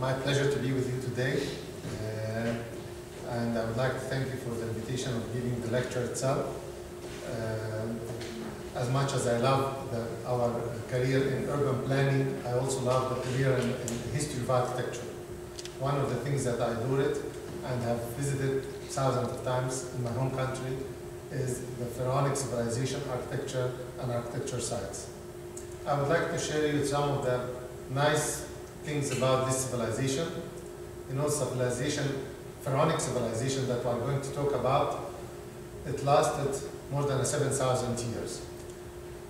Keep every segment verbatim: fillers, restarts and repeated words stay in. my pleasure to be with you today. Uh, and I would like to thank you for the invitation of giving the lecture itself. Uh, as much as I love the, our career in urban planning, I also love the career in, in history of architecture. One of the things that I do it and have visited thousands of times in my home country is the pharaonic civilization architecture and architecture sites. I would like to share you some of the nice things about this civilization. You know, civilization, pharaonic civilization that we are going to talk about, it lasted more than seven thousand years.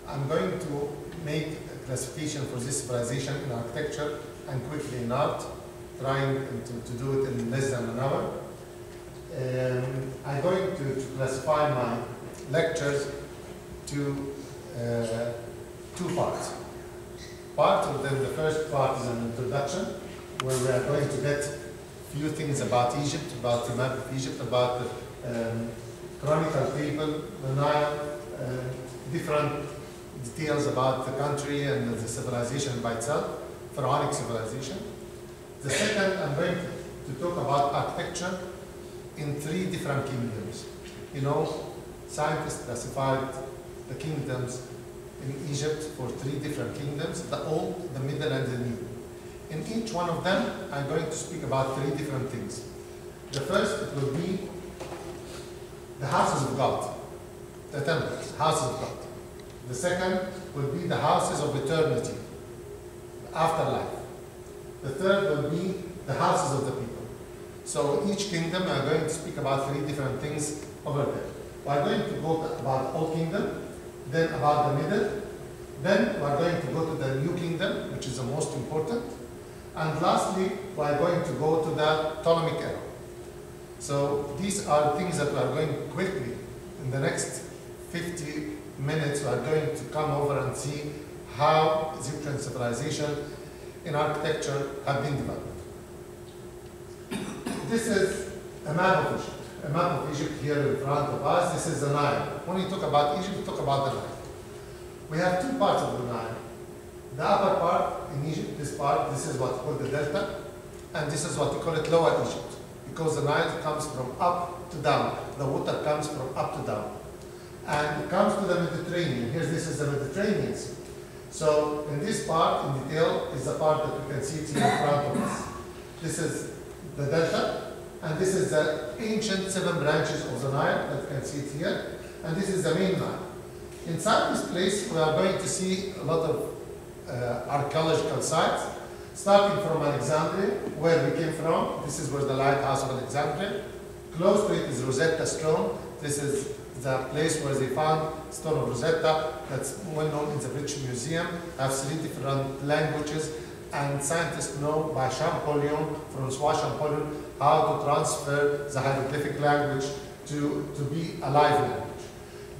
I'm going to make a classification for this civilization in architecture and quickly in art, trying to, to do it in less than an hour. Um, I'm going to, to classify my lectures to uh, two parts. Part of them, the first part is an introduction, where we are going to get a few things about Egypt, about the map of Egypt, about the um, chronicle people, the Nile, uh, different details about the country and the civilization by itself, pharaonic civilization. The second, I'm going to, to talk about architecture in three different kingdoms. You know, scientists classified the kingdoms in Egypt for three different kingdoms, the old, the middle, and the new. In each one of them, I'm going to speak about three different things. The first it will be the houses of God, the temples, houses of God. The second will be the houses of eternity, the afterlife. The third will be the houses of the people. So each kingdom, I'm going to speak about three different things over there. We're going to go about Old Kingdom, then about the Middle, then we're going to go to the New Kingdom, which is the most important, and lastly, we're going to go to the Ptolemaic era. So these are things that we're going quickly, in the next fifty minutes, we're going to come over and see how Egyptian civilization in architecture have been developed. This is a map of Egypt, a map of Egypt here in front of us. This is the Nile. When you talk about Egypt, you talk about the Nile. We have two parts of the Nile. The upper part in Egypt, this part, this is what we call the delta, and this is what we call it lower Egypt, because the Nile comes from up to down. The water comes from up to down. And it comes to the Mediterranean. Here, this is the Mediterranean Sea. So in this part, in detail, is the part that we can see it here in front of us. This is the delta, and this is the ancient seven branches of the Nile that you can see it here, and this is the main Nile. Inside this place, we are going to see a lot of uh, archaeological sites, starting from Alexandria, where we came from. This is where the lighthouse of Alexandria. Close to it is Rosetta Stone. This is the place where they found Stone of Rosetta, that's well known in the British Museum. I have three different languages. And scientists know by Champollion, Francois Champollion, how to transfer the hieroglyphic language to, to be a live language.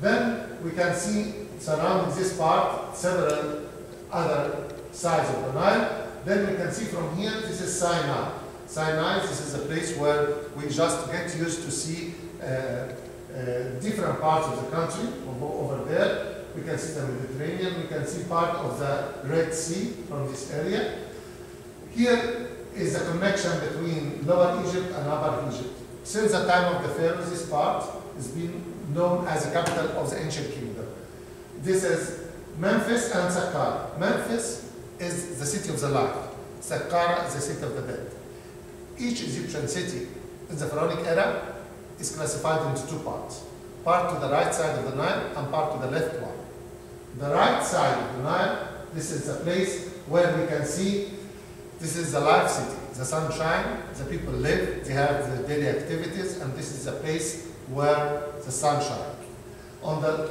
Then we can see surrounding this part several other sides of the Nile. Then we can see from here, this is Sinai. Sinai, this is a place where we just get used to see uh, uh, different parts of the country over there. We can see the Mediterranean, we can see part of the Red Sea from this area. Here is the connection between Lower Egypt and Upper Egypt. Since the time of the pharaohs, this part has been known as the capital of the ancient kingdom. This is Memphis and Saqqara. Memphis is the city of the light. Saqqara is the city of the dead. Each Egyptian city in the pharaonic era is classified into two parts. Part to the right side of the Nile and part to the left one. The right side of the Nile, this is the place where we can see, this is the life city, the sunshine, the people live, they have their daily activities, and this is the place where the sun shines. On the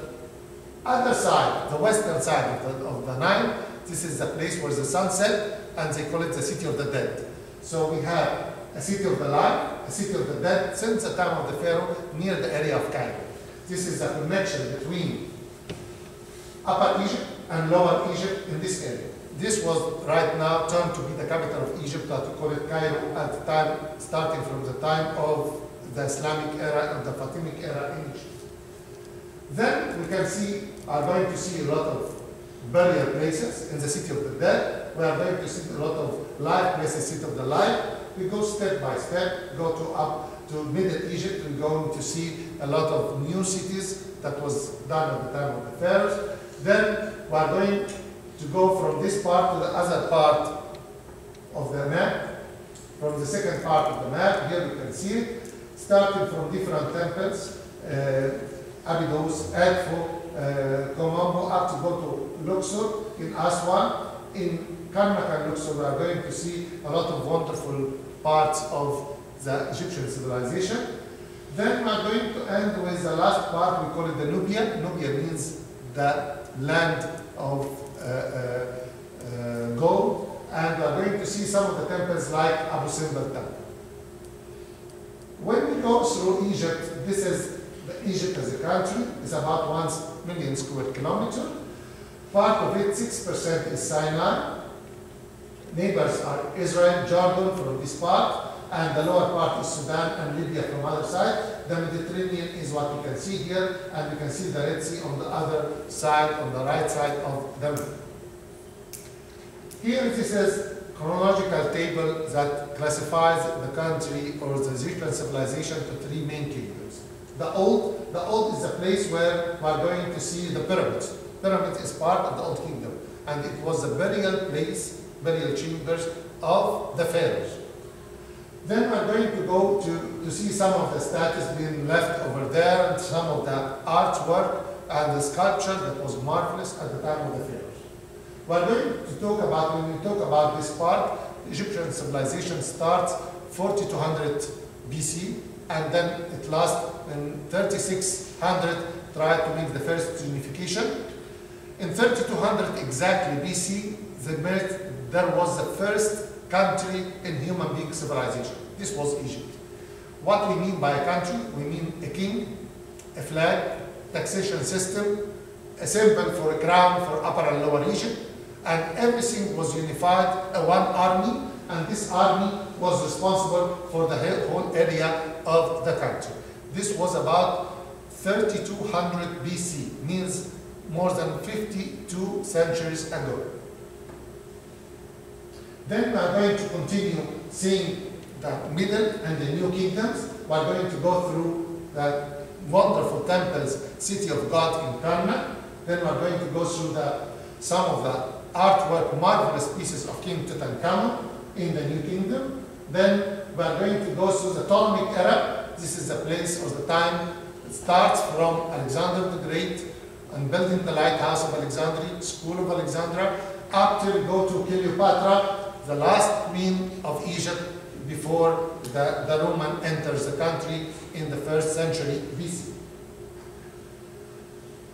other side, the western side of the, of the Nile, this is the place where the sun set, and they call it the city of the dead. So we have a city of the light, a city of the dead, since the time of the pharaoh, near the area of Cairo. This is a connection between Upper Egypt and Lower Egypt in this area. This was right now turned to be the capital of Egypt, that we call it Cairo at the time, starting from the time of the Islamic era and the Fatimic era in Egypt. Then we can see, are going to see a lot of burial places in the city of the dead. We are going to see a lot of life places, seat of the life. We go step by step, go to up to Middle Egypt. We're going to see a lot of new cities that was done at the time of the pharaohs. Then we are going to go from this part to the other part of the map, from the second part of the map. Here you can see it, starting from different temples, uh, Abydos, Edfu, uh, Temple, up to go to Luxor in Aswan. In Karnak and Luxor, we are going to see a lot of wonderful parts of the Egyptian civilization. Then we are going to end with the last part. We call it the Nubia. Nubia means the land of uh, uh, uh, gold, and we are going to see some of the temples like Abu Simbel Temple. When we go through Egypt, this is the Egypt as a country. It's about one million square kilometers. Part of it, six percent is Sinai. Neighbors are Israel, Jordan from this part, and the lower part is Sudan and Libya from other side. The Mediterranean is what you can see here, and you can see the Red Sea on the other side, on the right side of the map. Here this is chronological table that classifies the country or the Egyptian civilization to three main kingdoms. The old, the old is the place where we are going to see the pyramids. Pyramid is part of the Old Kingdom, and it was the burial place, burial chambers of the pharaohs. Then we're going to go to, to see some of the statues being left over there, and some of the artwork and the sculpture that was marvelous at the time of the pharaohs. We're going to talk about, when we talk about this part, Egyptian civilization starts forty-two hundred B C, and then it lasts in thirty-six hundred, tried to make the first unification. In thirty-two hundred exactly B C, there was the first country in human being civilization. This was Egypt. What we mean by a country? We mean a king, a flag, taxation system, a symbol for a crown for upper and lower Egypt, and everything was unified, a one army, and this army was responsible for the whole area of the country. This was about thirty-two hundred B C, means more than fifty-two centuries ago. Then we are going to continue seeing the Middle and the New Kingdoms. We are going to go through the wonderful temples, City of God in Karnak. Then we are going to go through the, some of the artwork, marvelous pieces of King Tutankhamun in the New Kingdom. Then we are going to go through the Ptolemaic era. This is the place or the time. It starts from Alexander the Great, and building the lighthouse of Alexandria, school of Alexandria, up till go to Cleopatra, the last queen of Egypt before the, the Roman enters the country in the first century B C.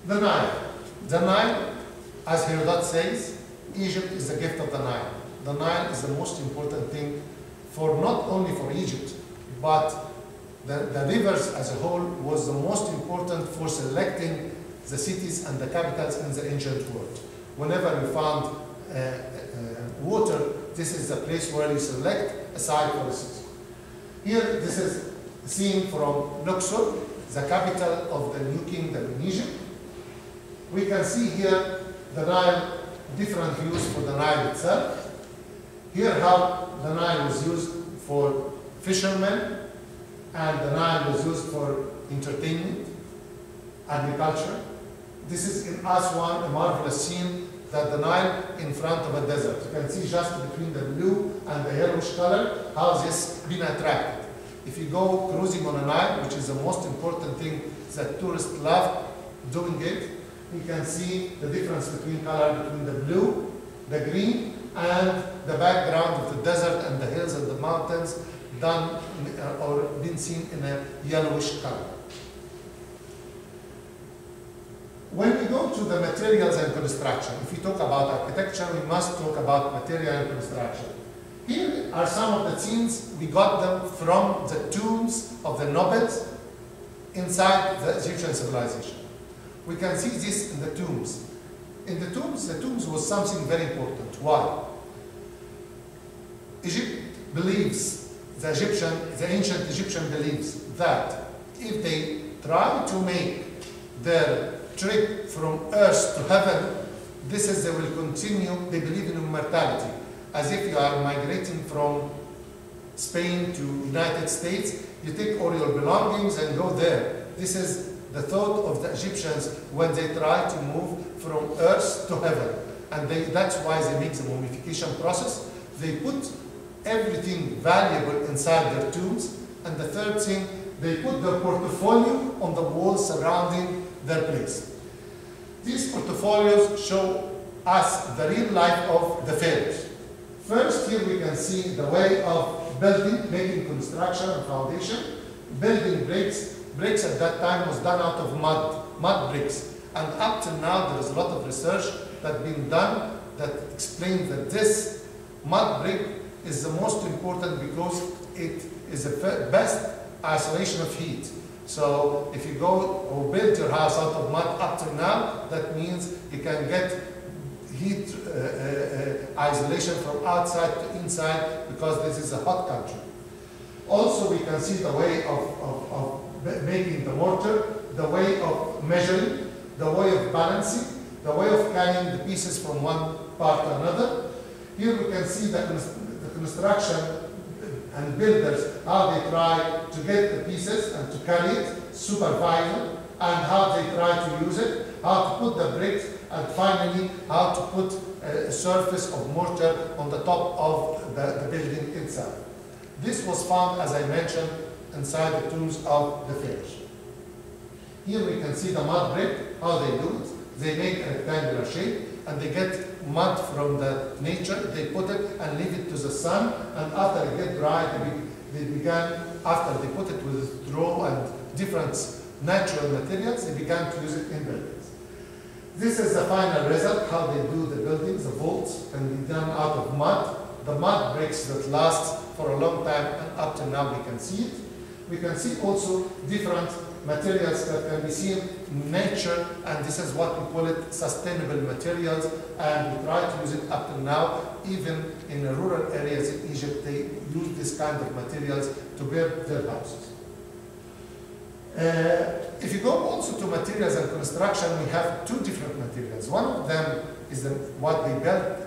The Nile. The Nile, as Herodot says, Egypt is the gift of the Nile. The Nile is the most important thing for not only for Egypt, but the, the rivers as a whole was the most important for selecting the cities and the capitals in the ancient world. Whenever you found uh, uh, water, this is the place where you select a site for a city. Here, this is seen from Luxor, the capital of the New Kingdom in Egypt. We can see here the Nile, different use for the Nile itself. Here, how the Nile was used for fishermen, and the Nile was used for entertainment, agriculture. This is in Aswan, a marvelous scene that the Nile in front of a desert. You can see just between the blue and the yellowish color how this has been attracted. If you go cruising on a Nile, which is the most important thing that tourists love doing it, you can see the difference between color, between the blue, the green, and the background of the desert and the hills and the mountains done or been seen in a yellowish color. When we go to the materials and construction, if we talk about architecture, we must talk about material and construction. Here are some of the scenes. We got them from the tombs of the nobles inside the Egyptian civilization. We can see this in the tombs. In the tombs, the tombs was something very important. Why? Egypt believes, the Egyptian, the ancient Egyptian believes that if they try to make their trip from earth to heaven, This is they will continue, they believe in immortality, as if you are migrating from Spain to United States, you take all your belongings and go there. This is the thought of the Egyptians when they try to move from earth to heaven. And they, that's why they make the mummification process. They put everything valuable inside their tombs. And the third thing, they put their portfolio on the walls surrounding their place. These portfolios show us the real life of the pharaohs. First, here we can see the way of building, making construction and foundation. Building bricks. Bricks at that time was done out of mud, mud bricks. And up till now, there is a lot of research that's been done that explains that this mud brick is the most important because it is the best isolation of heat. So if you go or build your house out of mud up till now, that means you can get heat uh, uh, isolation from outside to inside because this is a hot country. Also, we can see the way of, of, of making the mortar, the way of measuring, the way of balancing, the way of carrying the pieces from one part to another. Here we can see the, the construction and builders, how they try to get the pieces and to carry it, supervise it, and how they try to use it, how to put the bricks, and finally how to put a surface of mortar on the top of the, the building itself. This was found, as I mentioned, inside the tombs of the pharaohs. Here we can see the mud brick, how they do it. They make a rectangular shape and they get mud from the nature. They put it and leave it to the sun, and after it gets dry, they, be, they began, after they put it with straw and different natural materials, they began to use it in buildings. This is the final result, how they do the buildings. The vaults can be done out of mud. The mud bricks that last for a long time, and up to now we can see it. We can see also different materials that can be seen in nature, and this is what we call it sustainable materials, and we try to use it up to now. Even in the rural areas in Egypt, they use this kind of materials to build their houses. Uh, if you go also to materials and construction, we have two different materials. One of them is the, what they built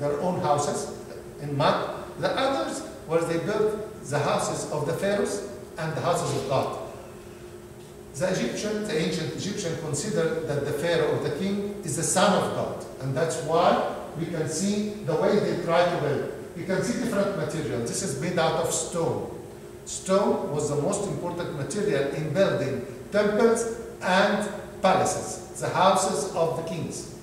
their own houses in mud. The others were they built the houses of the pharaohs and the houses of God. The Egyptian, the ancient Egyptian considered that the pharaoh or the king is the son of God, and that's why we can see the way they try to build. You can see different materials. This is made out of stone. Stone was the most important material in building temples and palaces, the houses of the kings.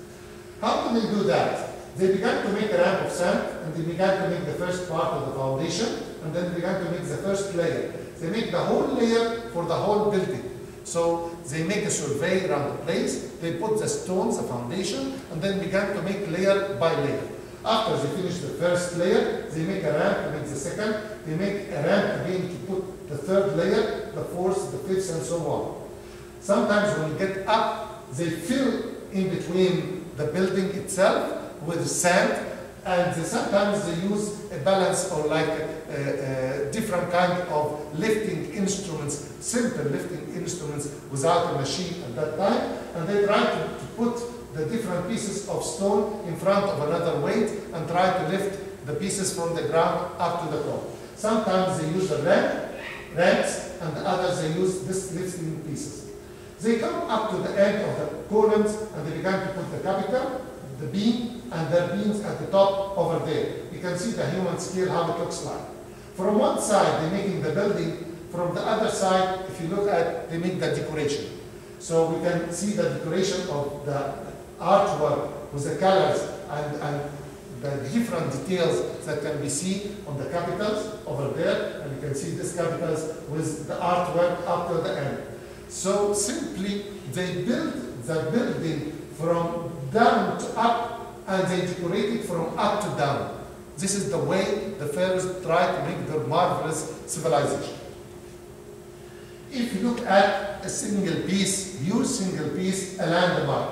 How do they do that? They began to make a ramp of sand, and they began to make the first part of the foundation, and then they began to make the first layer. They make the whole layer for the whole building. So they make a survey around the place, they put the stones, the foundation, and then began to make layer by layer. After they finish the first layer, they make a ramp to make the second, they make a ramp again to put the third layer, the fourth, the fifth, and so on. Sometimes when you get up, they fill in between the building itself with sand, and they, sometimes they use a balance or like a, a, a different kind of lifting instruments, simple lifting instruments without a machine at that time, and they try to, to put the different pieces of stone in front of another weight and try to lift the pieces from the ground up to the top. Sometimes they use the ramp, ramps, and the others they use this lifting pieces. They come up to the end of the columns and they began to put the capital, the beam, and their beams at the top over there. You can see the human scale, how it looks like. From one side, they're making the building. From the other side, if you look at, they make the decoration. So we can see the decoration of the artwork with the colors and, and the different details that can be seen on the capitals over there. And you can see these capitals with the artwork up to the end. So simply, they build the building from down to up, and they decorate it from up to down. This is the way the pharaohs tried to make their marvelous civilization. If you look at a single piece, huge single piece, a landmark.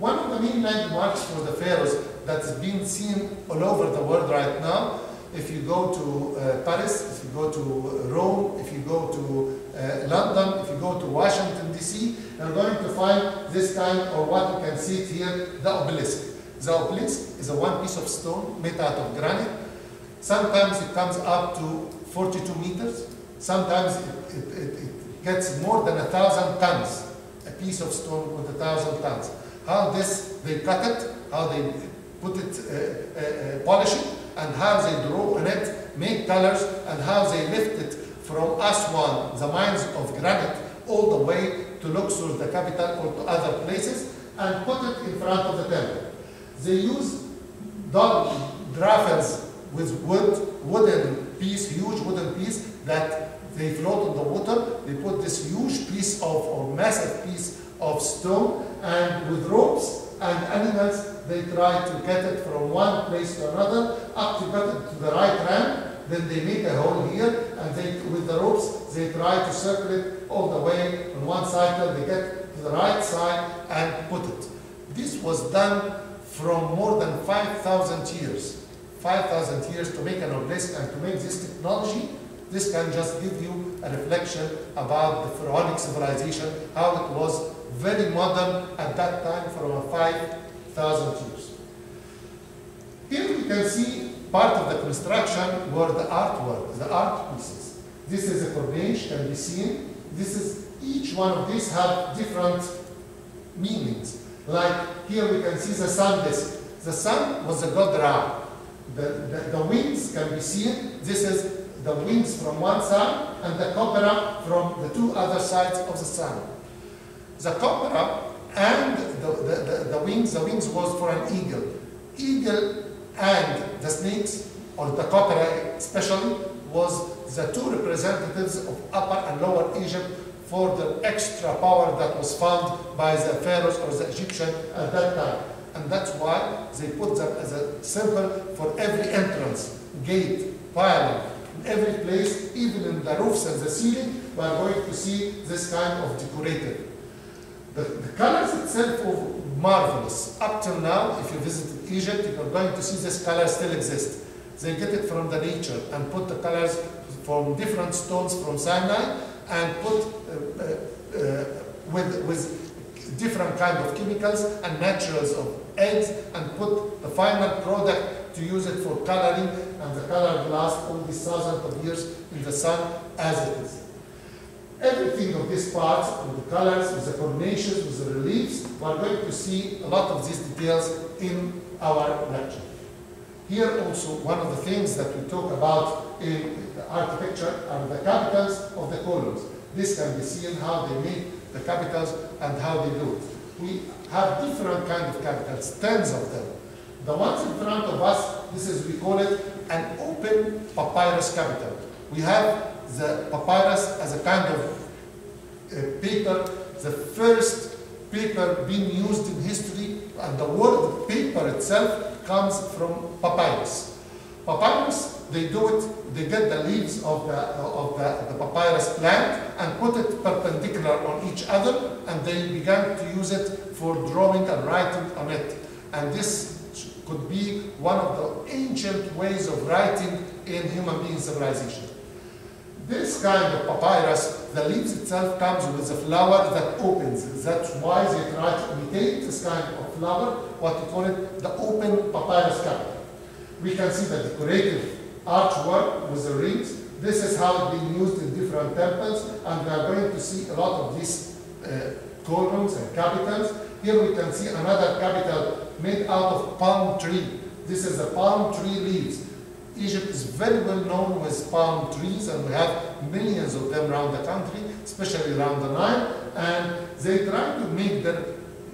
One of the main landmarks for the pharaohs that's been seen all over the world right now, if you go to uh, Paris, if you go to Rome, if you go to uh, London, if you go to Washington D C, you're going to find this kind, or what you can see here, the obelisk. The obelisk is a one piece of stone made out of granite. Sometimes it comes up to forty-two meters. Sometimes it, it, it, it gets more than a thousand tons, a piece of stone with a thousand tons. How this, they cut it, how they put it, uh, uh, polish it, and how they draw on it, make colors, and how they lift it from Aswan, the mines of granite, all the way to Luxor, the capital, or to other places, and put it in front of the temple. They use dull drafts with wood, wooden piece, huge wooden piece that they float on the water. They put this huge piece of, or massive piece of stone, and with ropes and animals, they try to get it from one place to another, up to get it to the right ramp. Then they make a hole here, and they, with the ropes, they try to circle it all the way on one side till they get to the right side and put it. This was done from more than five thousand years. five thousand years to make an obelisk and to make this technology. This can just give you a reflection about the pharaonic civilization, how it was very modern at that time for five thousand years. Here we can see part of the construction were the artwork, the art pieces. This is a corniche, can be seen. This is, each one of these have different meanings. Like here we can see the sun disk. The sun was the god Ra. The, the, the wings can be seen. This is the wings from one side and the copera from the two other sides of the sun. The copera and the, the, the, the wings, the wings was for an eagle. Eagle and the snakes, or the copera especially, was the two representatives of Upper and Lower Egypt for the extra power that was found by the pharaohs or the Egyptian at that time. And that's why they put them as a symbol for every entrance, gate, pylon, in every place, even in the roofs and the ceiling, we are going to see this kind of decorative. The, the colors itself were marvelous. Up till now, if you visit Egypt, you are going to see this color still exists. They get it from the nature and put the colors from different stones from Sinai and put uh, uh, uh, with, with different kind of chemicals and naturals of eggs and put the final product to use it for coloring, and the color lasts all these thousands of years in the sun as it is. Everything of these parts, with the colors, with the combinations, with the reliefs, we are going to see a lot of these details in our lecture. Here also, one of the things that we talk about in the architecture are the capitals of the columns. This can be seen how they make the capitals and how they do it. We have different kinds of capitals, tens of them. The ones in front of us, this is, we call it an open papyrus capital. We have the papyrus as a kind of uh, paper, the first paper being used in history, and the word paper itself comes from papyrus. Papyrus, they do it, they get the leaves of the, of the, the papyrus plant and put it perpendicular on each other, and they began to use it for drawing and writing on it. And this could be one of the ancient ways of writing in human being civilization. This kind of papyrus, the leaves itself comes with a flower that opens. That's why they try to imitate this kind of flower, what we call it the open papyrus capital. We can see the decorative archwork with the rings. This is how it's been used in different temples, and we are going to see a lot of these uh, columns and capitals. Here we can see another capital made out of palm tree. This is the palm tree leaves. Egypt is very well known with palm trees, and we have millions of them around the country, especially around the Nile, and they try to make their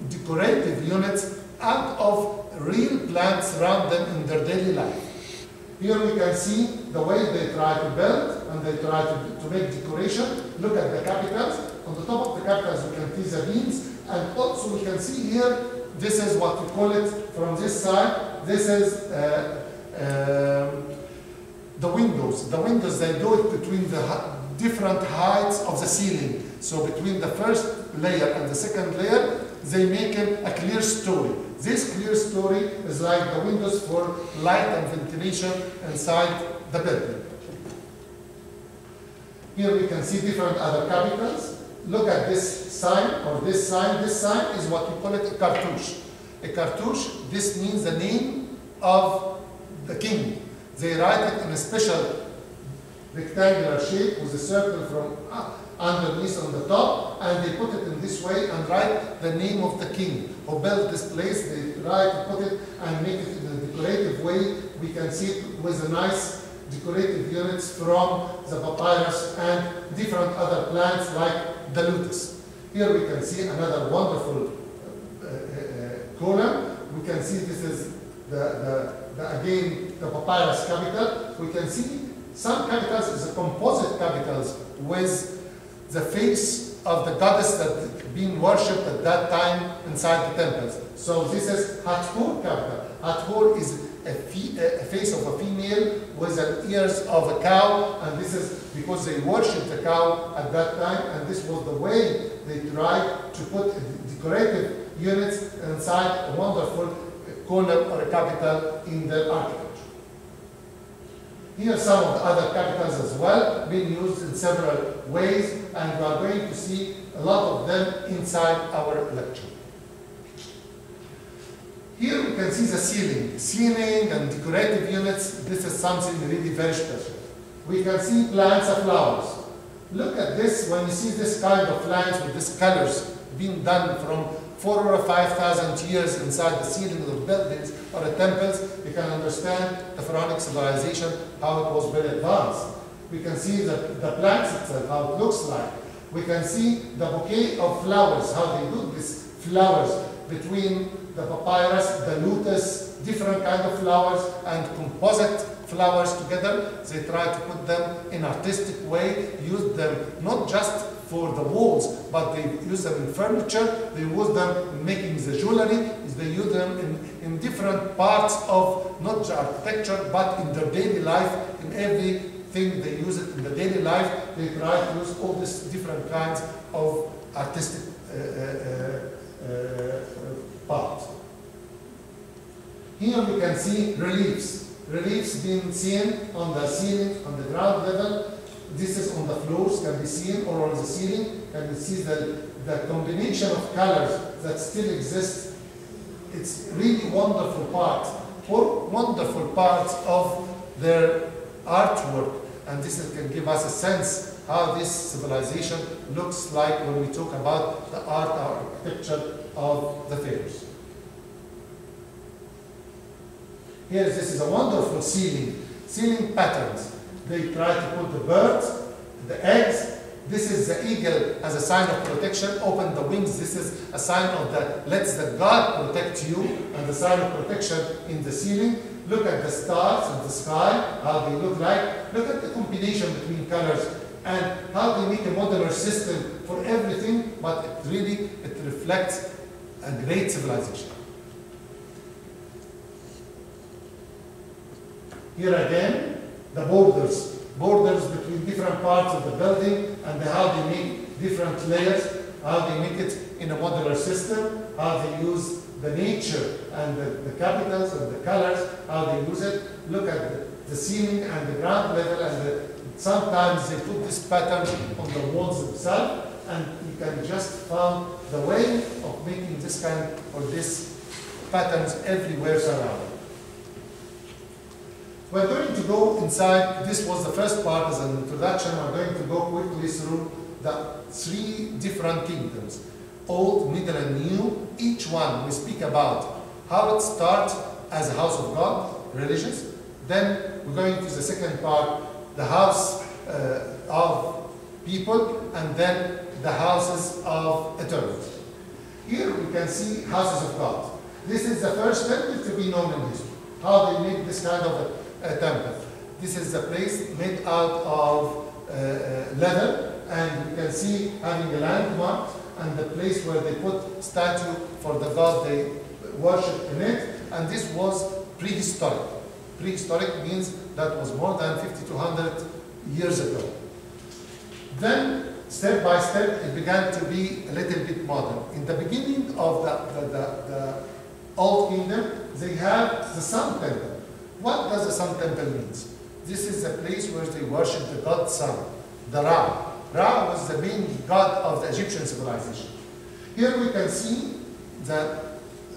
decorative units out of real plants around them in their daily life. Here we can see the way they try to build and they try to, to make decoration. Look at the capitals. On the top of the capitals we can see the beams, and also we can see here, this is what we call it from this side, this is uh, Um, the windows. The windows, they do it between the different heights of the ceiling. So between the first layer and the second layer, they make it a clear story. This clear story is like the windows for light and ventilation inside the building. Here we can see different other capitals. Look at this sign, or this sign. This sign is what we call it a cartouche. a cartouche. This means the name of the king. They write it in a special rectangular shape with a circle from underneath on the top, and they put it in this way and write the name of the king who built this place. They try to put it and make it in a decorative way. We can see it with a nice decorative units from the papyrus and different other plants like the lotus. Here we can see another wonderful uh, uh, column. We can see this is the, the, the again the papyrus capital. We can see some capitals is a composite capitals with the face of the goddess that had been worshipped at that time inside the temples. So this is Hathor capital. Hathor is a, a face of a female with an ears of a cow, and this is because they worshipped the cow at that time, and this was the way they tried to put decorative units inside a wonderful column or a capital in their architecture. Here are some of the other capitals as well, being used in several ways, and we are going to see a lot of them inside our lecture. Here we can see the ceiling. Ceiling and decorative units, this is something really very special. We can see plants and flowers. Look at this, when you see this kind of plants with these colors being done from four or five thousand years inside the ceiling of buildings or the temples, you can understand the pharaonic civilization, how it was very advanced. We can see the, the plants itself, how it looks like. We can see the bouquet of flowers, how they do these flowers between the papyrus, the lotus, different kind of flowers and composite flowers together. They try to put them in artistic way, use them not just for the walls, but they use them in furniture, they use them in making the jewelry, they use them in, in different parts of not just architecture, but in their daily life, in everything they use it in the daily life, they try to use all these different kinds of artistic uh, uh, uh, parts. Here we can see reliefs, reliefs being seen on the ceiling, on the ground level. This is on the floors, can be seen, or on the ceiling, can be seen the, the combination of colors that still exists. It's really wonderful parts, wonderful parts of their artwork. And this is, can give us a sense how this civilization looks like when we talk about the art architecture of the pharaohs. Here, this is a wonderful ceiling, ceiling patterns. They try to put the birds, the eggs. This is the eagle as a sign of protection. Open the wings. This is a sign of the let the God protect you, and the sign of protection in the ceiling. Look at the stars and the sky, how they look like. Look at the combination between colors and how they make a modular system for everything. But it really it reflects a great civilization. Here again, the borders, borders between different parts of the building, and how they make different layers, how they make it in a modular system, how they use the nature and the, the capitals and the colors, how they use it. Look at the, the ceiling and the ground level, and the, sometimes they put this pattern on the walls themselves, and you can just find the way of making this kind or this patterns everywhere surrounding. We're going to go inside. This was the first part as an introduction. We're going to go quickly through the three different kingdoms, Old, Middle, and New. Each one we speak about how it starts as a house of God, religious. Then we're going to the second part, the house uh, of people, and then the houses of eternity. Here we can see houses of God. This is the first temple to be known in history. How they make this kind of a a temple. This is a place made out of uh, leather, and you can see having a landmark and the place where they put statue for the god they worship in it. And this was prehistoric. Prehistoric means that was more than fifty-two hundred years ago. Then, step by step, it began to be a little bit modern. In the beginning of the, the, the, the Old Kingdom, they have the sun temple. What does the sun temple mean? This is the place where they worship the god sun, the Ra. Ra was the main god of the Egyptian civilization. Here we can see the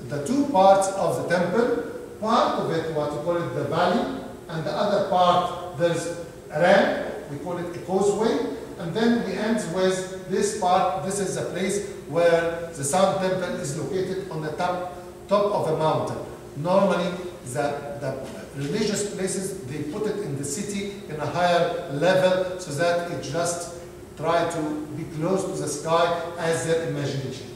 the two parts of the temple. Part of it, what we call it, the valley, and the other part, there's a ramp, we call it a causeway, and then we end with this part. This is the place where the Sun Temple is located on the top, top of a mountain. Normally, the, the religious places, they put it in the city in a higher level so that it just try to be close to the sky as their imagination.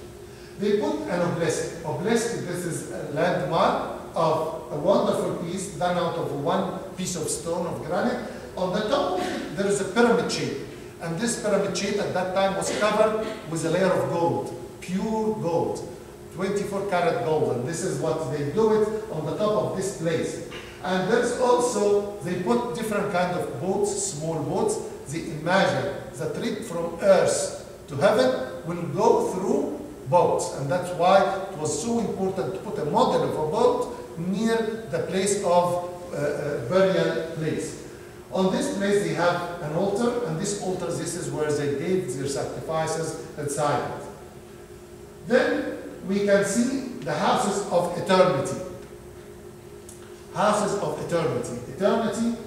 They put an obelisk. Obelisk, this is a landmark of a wonderful piece done out of one piece of stone of granite. On the top of it, there is a pyramid shape. And this pyramid shape at that time was covered with a layer of gold, pure gold, twenty-four karat gold. And this is what they do it on the top of this place. And there's also, they put different kind of boats, small boats. They imagine the trip from earth to heaven will go through boats. And that's why it was so important to put a model of a boat near the place of uh, burial place. On this place, they have an altar, and this altar, this is where they gave their sacrifices inside it. Then we can see the houses of eternity. Houses of eternity. Eternity,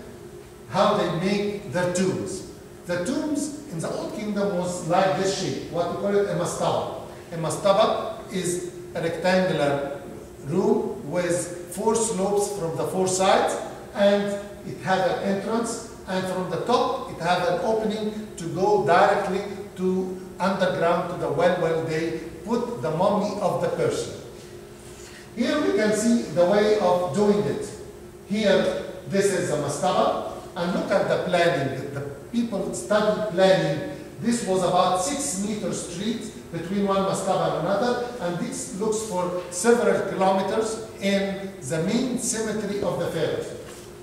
how they make their tombs. The tombs in the Old Kingdom was like this shape, what we call it a mastaba. A mastaba is a rectangular room with four slopes from the four sides, and it had an entrance, and from the top it had an opening to go directly to underground to the well where they put the mummy of the person. Here we can see the way of doing it. Here, this is a mastaba, and look at the planning. The people studied planning. This was about six meters street between one mastaba and another, and this looks for several kilometers in the main cemetery of the pharaohs.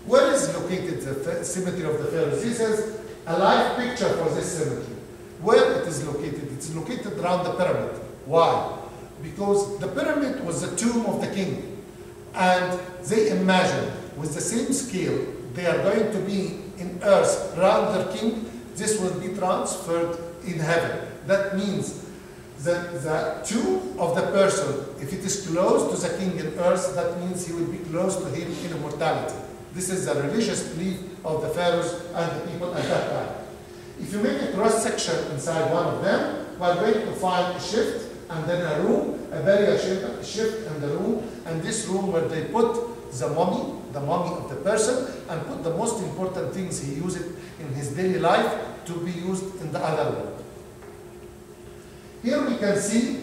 Where is located the cemetery of the pharaohs? This is a live picture for this cemetery. Where it is located? It's located around the pyramid. Why? Because the pyramid was the tomb of the king. And they imagined with the same scale they are going to be in earth around their king, this will be transferred in heaven. That means that the tomb of the person, if it is close to the king in earth, that means he will be close to him in immortality. This is the religious belief of the pharaohs and the people at that time. If you make a cross-section inside one of them, we are going to find a shift, and then a room, a burial shift, and a room, and this room where they put the mummy, the mummy of the person, and put the most important things he used in his daily life to be used in the other world. Here we can see,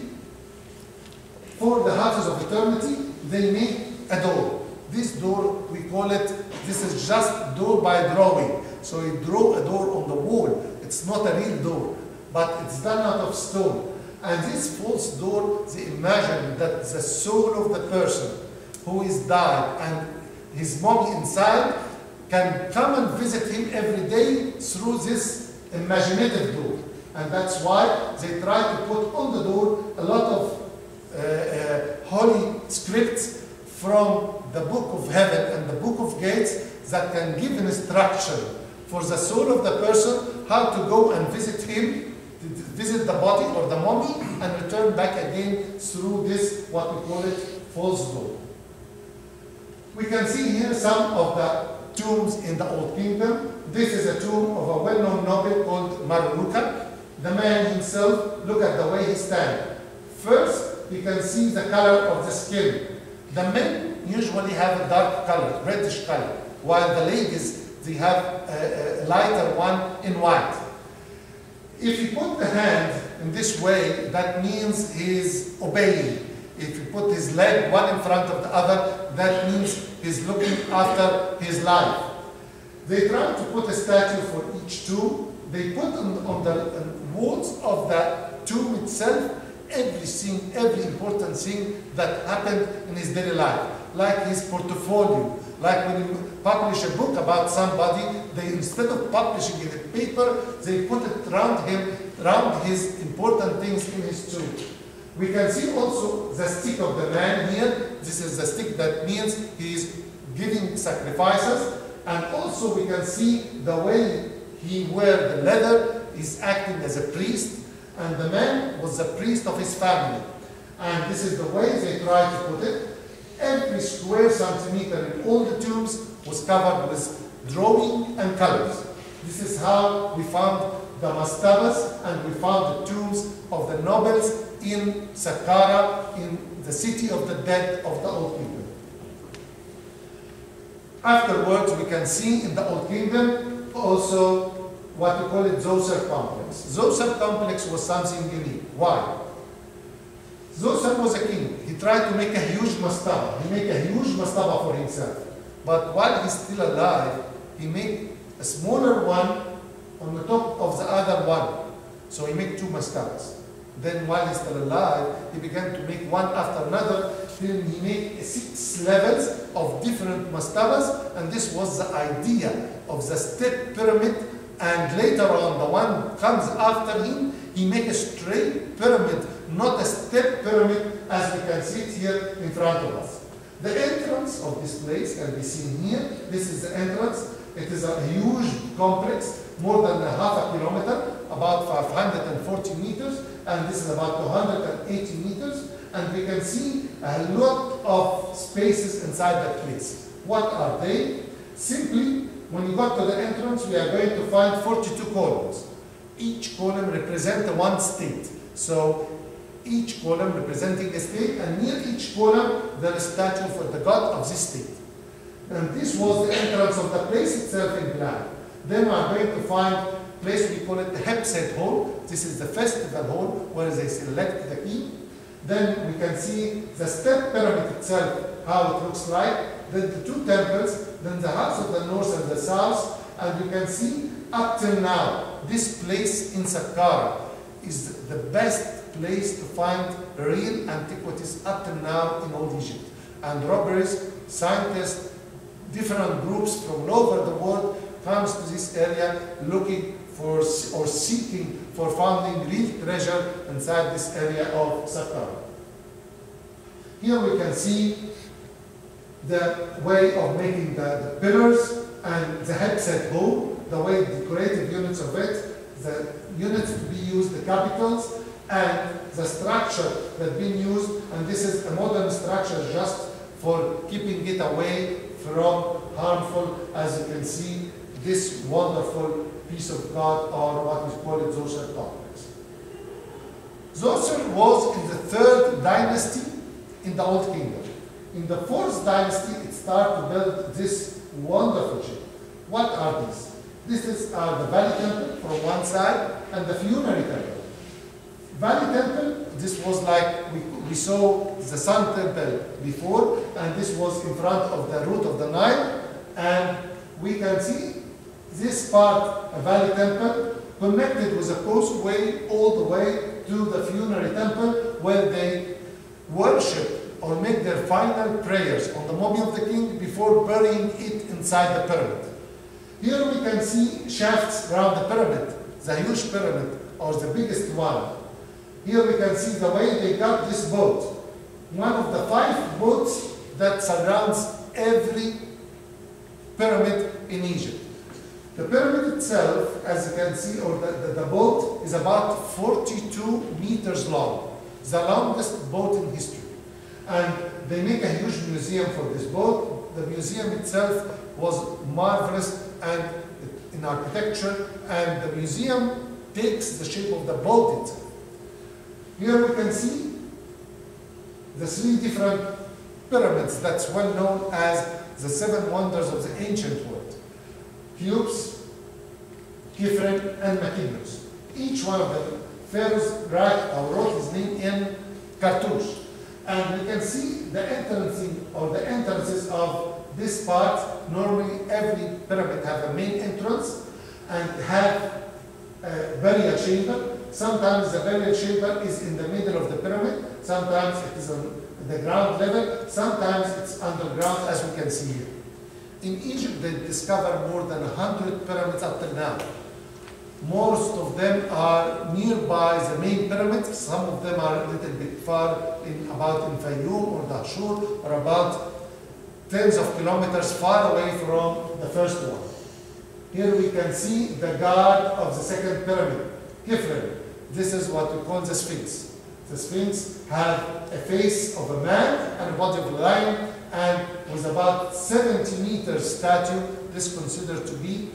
for the houses of eternity, they make a door. This door, we call it, this is just door by drawing. So you draw a door on the wall. It's not a real door, but it's done out of stone. And this false door, they imagine that the soul of the person who is died and his mummy inside can come and visit him every day through this imaginative door. And that's why they try to put on the door a lot of uh, uh, holy scripts from the book of heaven and the book of gates that can give instruction for the soul of the person how to go and visit him, visit the body or the mummy, and return back again through this, what we call it, false door. We can see here some of the tombs in the Old Kingdom. This is a tomb of a well-known noble called Marluka. The man himself, look at the way he stands. First, you can see the color of the skin. The men usually have a dark color, reddish color, while the ladies, they have a, a lighter one in white. If you put the hand in this way, that means he is obeying. If you put his leg one in front of the other, that means he's looking after his life. They try to put a statue for each tomb. They put on, on the walls of the tomb itself everything, every important thing that happened in his daily life, like his portfolio, like when you publish a book about somebody, they instead of publishing it in paper, they put it around him, around his important things in his tomb. We can see also the stick of the man here. This is the stick that means he is giving sacrifices, and also we can see the way he wear the leather, he's acting as a priest, and the man was the priest of his family. and this is the way they tried to put it. Every square centimeter in all the tombs was covered with drawing and colors. This is how we found the mastabas and we found the tombs of the nobles in Saqqara, in the city of the dead of the Old Kingdom. Afterwards, we can see in the Old Kingdom also what we call it Zoser complex. Zoser complex was something unique. Why? Zoser was a king. He tried to make a huge mastaba. He made a huge mastaba for himself. But while he's still alive, he made a smaller one on the top of the other one. So he made two mastabas. Then while he's still alive, he began to make one after another. Then he made six levels of different mastabas. And this was the idea of the step pyramid. And later on, the one comes after him, he made a straight pyramid, not a step pyramid, as we can see it here in front of us. The entrance of this place can be seen here. This is the entrance. It is a huge complex, more than a half a kilometer, about five hundred forty meters, and this is about two hundred eighty meters. And we can see a lot of spaces inside that place. What are they? Simply, when you got to the entrance, we are going to find forty-two columns. Each column represents one state. So each column representing a state, and near each column there is a statue for the god of this state. And this was the entrance of the place itself in black. Then we are going to find a place we call it the Hepset Hall. This is the festival hall where they select the king. Then we can see the step pyramid itself, how it looks like. Then the two temples, then the house of the north and the south, and you can see up till now, this place in Saqqara is the best place to find real antiquities up till now in old Egypt. And robbers, scientists, different groups from all over the world comes to this area looking for or seeking for finding real treasure inside this area of Saqqara. Here we can see the way of making the, the pillars and the Hepset Hall, the way decorative units of it, the units to be used, the capitals, and the structure that's been used. And this is a modern structure just for keeping it away from harmful, as you can see, this wonderful piece of God, or what we call it Zoser complex. Zoser was in the third dynasty in the Old Kingdom. In the fourth dynasty, it started to build this wonderful shape. What are these? This is uh, the Valley Temple from one side and the Funerary Temple. Valley Temple, this was like we, we saw the Sun Temple before, and this was in front of the root of the Nile. And we can see this part, a Valley Temple, connected with a causeway all the way to the Funerary Temple, where they worship or make their final prayers on the mummy of the king before burying it inside the pyramid. Here we can see shafts around the pyramid, the huge pyramid, or the biggest one. Here we can see the way they got this boat, one of the five boats that surrounds every pyramid in Egypt. The pyramid itself, as you can see, or the, the, the boat, is about forty-two meters long, the longest boat in history. And they make a huge museum for this boat. The museum itself was marvelous and in architecture, and the museum takes the shape of the boat itself. Here we can see the three different pyramids that's well known as the seven wonders of the ancient world. Cheops, Khafre, and Meidum. Each one of them, Pharaoh's right or wrote his name in cartouche. And we can see the entrancing or the entrances of this part. Normally, every pyramid have a main entrance and have a burial chamber. Sometimes the burial chamber is in the middle of the pyramid. Sometimes it is on the ground level. Sometimes it's underground, as we can see here. In Egypt, they discovered more than one hundred pyramids up till now. Most of them are nearby the main pyramids. Some of them are a little bit far, in about in Fayoum or Dahshur, or about tens of kilometers far away from the first one. Here we can see the guard of the second pyramid, Khafre. This is what we call the Sphinx. The Sphinx had a face of a man and a body of a lion, and was about seventy meters statue. This considered to be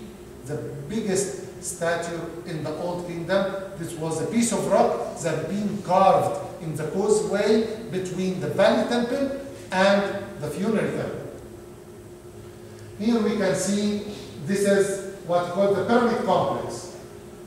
the biggest statue in the Old Kingdom. This was a piece of rock that had been carved in the causeway between the Valley Temple and the Funerary Temple. Here we can see this is what called the Karnak complex.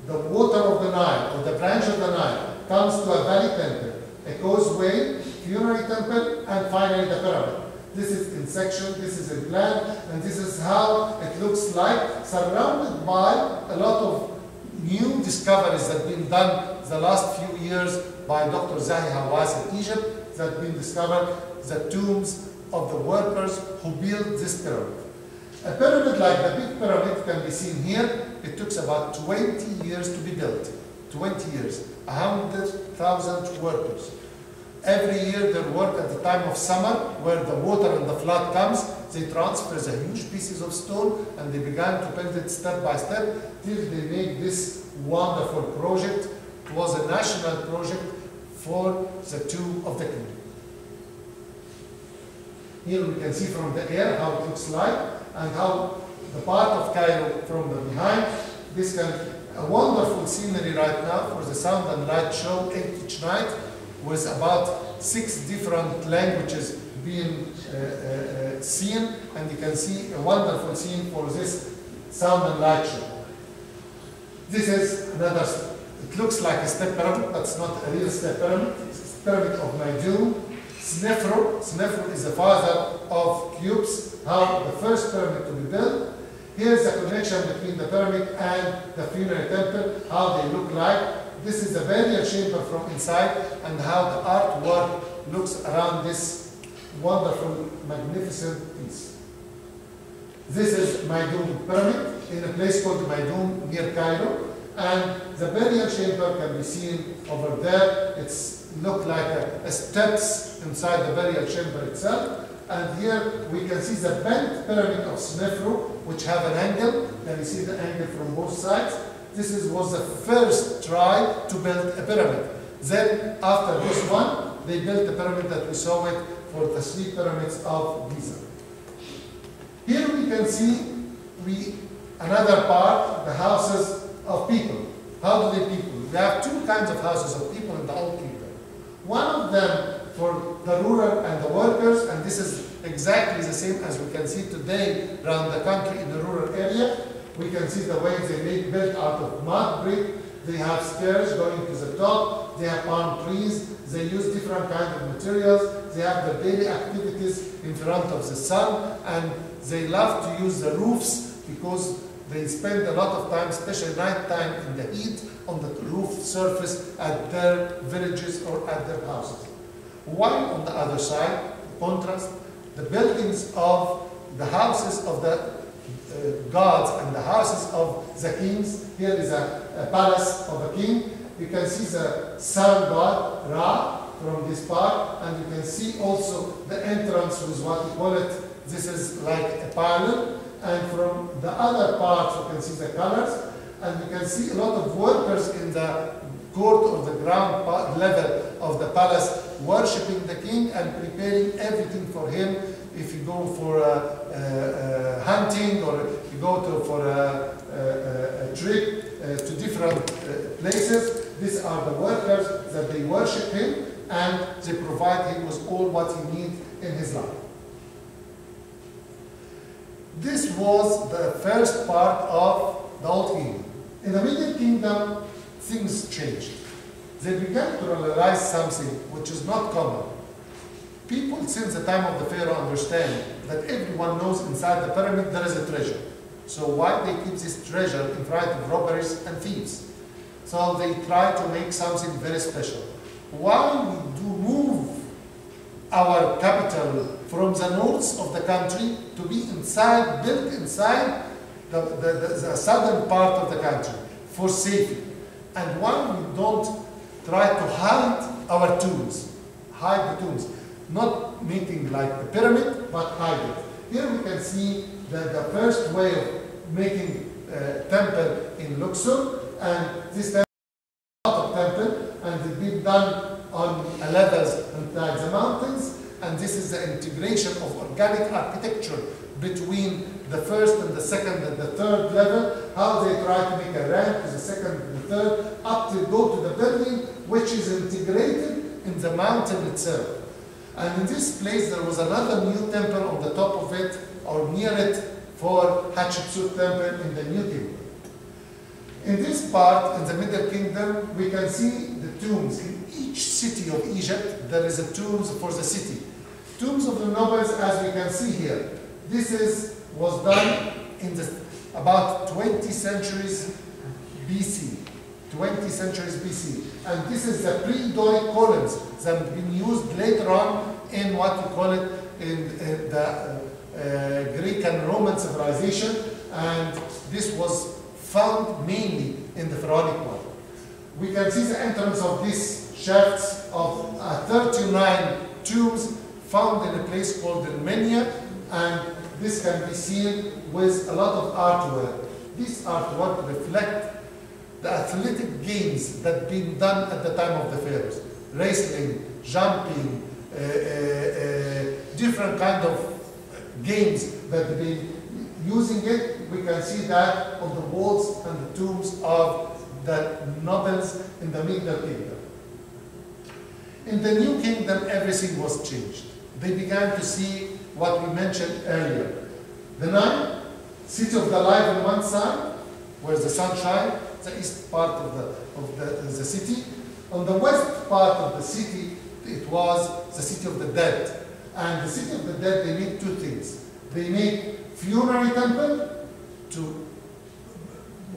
The water of the Nile, or the branch of the Nile, comes to a Valley Temple, a causeway, Funerary Temple, and finally the pyramid. This is in section, this is in plan, and this is how it looks like, surrounded by a lot of new discoveries that have been done the last few years by Doctor Zahi Hawass in Egypt, that have been discovered the tombs of the workers who built this pyramid. A pyramid like the big pyramid can be seen here. It took about twenty years to be built. twenty years, one hundred thousand workers. Every year they work at the time of summer, where the water and the flood comes. They transfer the huge pieces of stone and they began to build it step by step till they made this wonderful project. It was a national project for the tomb of the kingdom. Here we can see from the air how it looks like and how the part of Cairo from the behind. This can a wonderful scenery right now for the sound and light show each night, with about six different languages being uh, uh, seen, and you can see a wonderful scene for this sound and light show. This is another, it looks like a step pyramid, but it's not a real step pyramid. It's the pyramid of Meidum. Snefru, Snefru is the father of cubes, how the first pyramid to be built. Here's the connection between the pyramid and the funerary temple, how they look like. This is a burial chamber from inside, and how the artwork looks around this wonderful, magnificent piece. This is Meidum Pyramid in a place called Meidum near Cairo, and the burial chamber can be seen over there. It's looked like a, a steps inside the burial chamber itself, and here we can see the bent pyramid of Snefru, which have an angle. Can you see the angle from both sides? This is, was the first try to build a pyramid. Then, after this one, they built the pyramid that we saw it for the three pyramids of Giza. Here we can see we, another part, the houses of people. How do they people? We have two kinds of houses of people in the Old Kingdom. One of them for the rural and the workers, and this is exactly the same as we can see today around the country in the rural area. We can see the way they make built out of mud, brick. They have stairs going to the top. They have palm trees. They use different kinds of materials. They have their daily activities in front of the sun. And they love to use the roofs because they spend a lot of time, especially nighttime in the heat, on the roof surface at their villages or at their houses. While on the other side, the contrast, the buildings of the houses of the Uh, gods and the houses of the kings. Here is a, a palace of a king. You can see the sun god Ra from this part, and you can see also the entrance with what we call it. This is like a pylon, and from the other part you can see the colors, and you can see a lot of workers in the court or the ground level of the palace worshipping the king and preparing everything for him. If you go for uh, uh, uh, hunting, or you go to, for a, a, a trip uh, to different uh, places, these are the workers that they worship him, and they provide him with all what he needs in his life. This was the first part of the Old Kingdom. In the Middle Kingdom, things changed. They began to realize something which is not common. People since the time of the pharaoh understand that everyone knows inside the pyramid there is a treasure. So why they keep this treasure in front of robbers and thieves? So they try to make something very special. Why we do move our capital from the north of the country to be inside, built inside the, the, the, the southern part of the country for safety? And why we don't try to hide our tombs, hide the tombs? Not making like a pyramid, but hiding. Here we can see that the first way of making a temple in Luxor, and this temple is a lot of temple, and it's been done on levels like the mountains, and this is the integration of organic architecture between the first and the second and the third level, how they try to make a rank to the second and the third, up to go to the building, which is integrated in the mountain itself. And in this place, there was another new temple on the top of it, or near it, for Hatshepsut Temple in the New Kingdom. In this part, in the Middle Kingdom, we can see the tombs. In each city of Egypt, there is a tomb for the city. Tombs of the nobles, as we can see here. This is, was done in the, about twenty centuries B C. twenty centuries B C. And this is the pre-Doric columns that have been used later on in what we call it in, in the uh, uh, Greek and Roman civilization. And this was found mainly in the Pharaonic one. We can see the entrance of these shafts of uh, thirty-nine tombs found in a place called Elmenia. And this can be seen with a lot of artwork. This artwork reflects the athletic games that had been done at the time of the pharaohs. Wrestling, jumping, uh, uh, uh, different kind of games that they using it. We can see that on the walls and the tombs of the nobles in the Middle Kingdom. In the New Kingdom, everything was changed. They began to see what we mentioned earlier. The Nile, city of the light on one side, where the sun shines, the east part of the, of the, the city. On the west part of the city, it was the city of the dead. And the city of the dead, they made two things. They made funerary temple to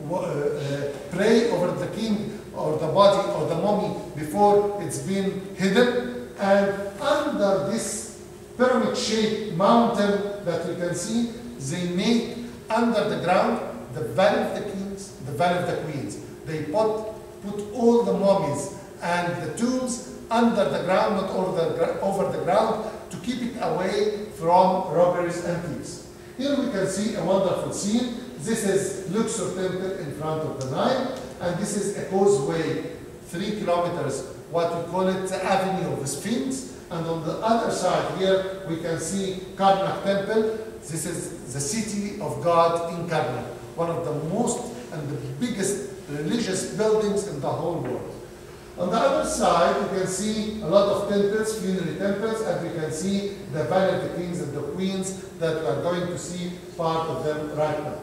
uh, uh, pray over the king or the body or the mummy before it's been hidden. And under this pyramid-shaped mountain that you can see, they made under the ground the valley of the kings, the valley of the queens. They put, put all the mummies and the tombs under the ground, not over the, over the ground, to keep it away from robberies and thieves. Here we can see a wonderful scene. This is Luxor Temple in front of the Nile, and this is a causeway, three kilometers, what we call it the Avenue of the Sphinx. And on the other side here, we can see Karnak Temple. This is the city of God in Karnak, one of the most and the biggest religious buildings in the whole world. On the other side, you can see a lot of temples, funerary temples, and we can see the valley of the kings and the queens that we are going to see part of them right now.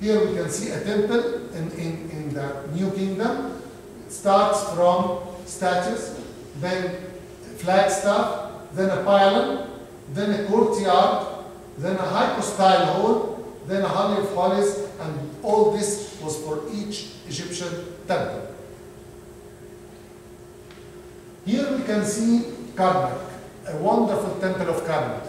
Here we can see a temple in, in, in the New Kingdom. It starts from statues, then flagstaff, then a pylon, then a courtyard, then a hypostyle hall, then a Holy of Holies, and all this was for each Egyptian temple. Here we can see Karnak, a wonderful temple of Karnak.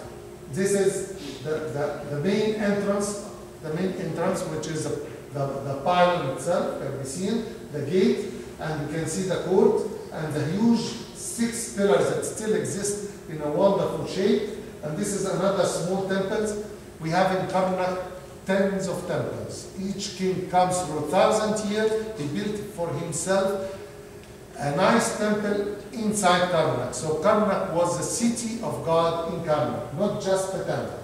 This is the, the, the main entrance, the main entrance, which is the, the, the pylon itself, can be seen, the gate, and you can see the court, and the huge six pillars that still exist in a wonderful shape. And this is another small temple. We have in Karnak tens of temples. Each king comes through a thousand years. He built for himself a nice temple inside Karnak. So Karnak was the city of God in Karnak, not just a temple.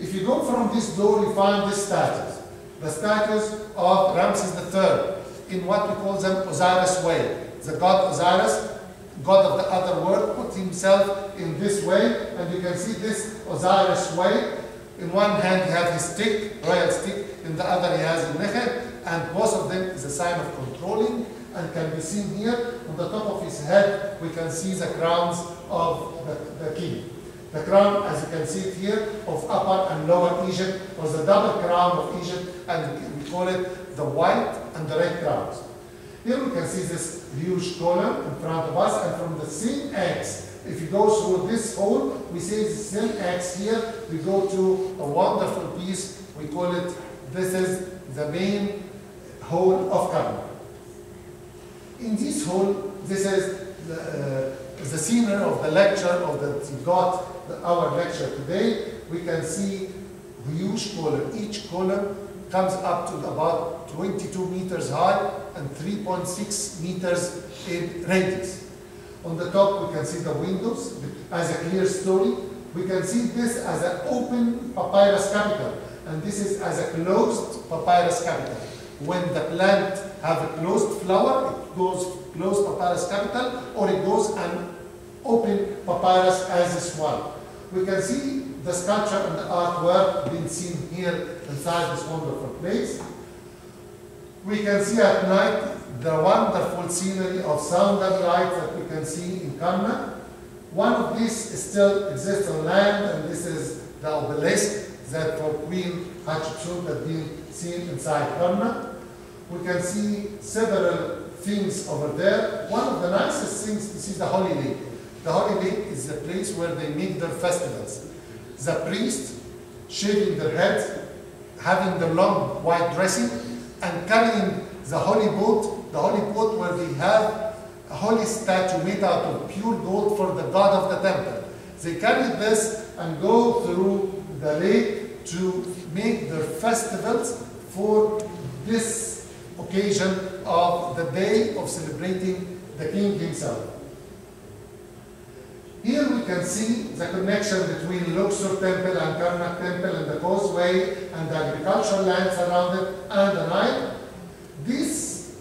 If you go from this door, you find this statues. The statues of Ramses the third in what we call them Osiris way. The god Osiris, god of the other world, put himself in this way. And you can see this Osiris way. In one hand he has his stick, royal stick, in the other he has a nekheb, and both of them is a sign of controlling, and can be seen here. On the top of his head we can see the crowns of the, the king. The crown, as you can see it here, of Upper and Lower Egypt, was the double crown of Egypt, and we call it the white and the red crowns. Here we can see this huge column in front of us, and from the same eggs. If you go through this hole, we see the same X here. We go to a wonderful piece. We call it, this is the main hole of Karnak. In this hole, this is the, uh, the scenery of the lecture of that we got, the, our lecture today. We can see huge column. Each column comes up to about twenty-two meters high and three point six meters in radius. On the top, we can see the windows as a clear story. We can see this as an open papyrus capital, and this is as a closed papyrus capital. When the plant have a closed flower, it goes closed papyrus capital, or it goes an open papyrus as a swan. We can see the sculpture and the artwork being seen here inside this wonderful place. We can see at night the wonderful scenery of sound and light that we can see in Karnak. One of these still exists on land, and this is the obelisk that for Queen Hatshepsut has been seen inside Karnak. We can see several things over there. One of the nicest things to see is the Holy Lake. The Holy Lake is the place where they make their festivals. The priests shaving their heads, having their long white dressing, and carrying the holy boat, the holy boat where they have a holy statue made out of pure gold for the god of the temple. They carry this and go through the lake to make their festivals for this occasion of the day of celebrating the king himself. Here we can see the connection between Luxor Temple and Karnak Temple and the causeway and the agricultural lands around it and the Nile. This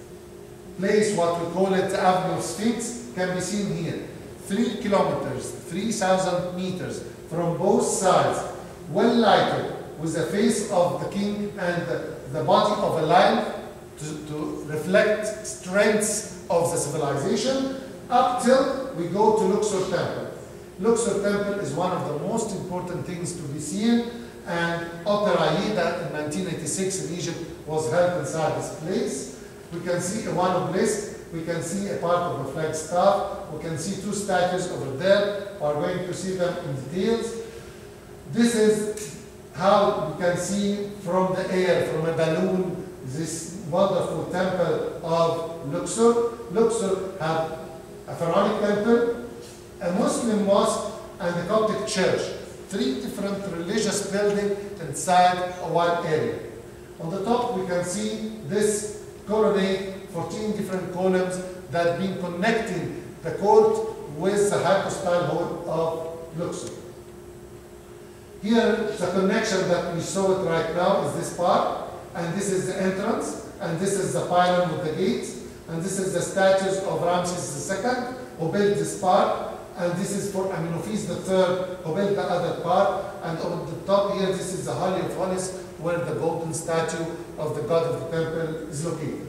place, what we call it, the Avenue of Sphinx, can be seen here. Three kilometers, three thousand meters from both sides, well lighted, with the face of the king and the body of a lion to, to reflect strengths of the civilization, up till we go to Luxor Temple. Luxor Temple is one of the most important things to be seen, and Opera Aida in nineteen eighty-six in Egypt was held inside this place. We can see a one obelisk, we can see a part of the flagstaff, we can see two statues over there, we are going to see them in details. This is how we can see from the air, from a balloon, this wonderful temple of Luxor. Luxor have a pharaonic temple, a Muslim mosque, and a Coptic church. Three different religious buildings inside one area. On the top we can see this colonnade, fourteen different columns that have been connecting the court with the hypostyle hall of Luxor. Here, the connection that we saw it right now is this part, and this is the entrance, and this is the pylon with the gates, and this is the statues of Ramses the second, who built this part, and this is for Amenophis the third, who built the other part, and on the top here, this is the Holy of Holies, where the golden statue of the god of the temple is located.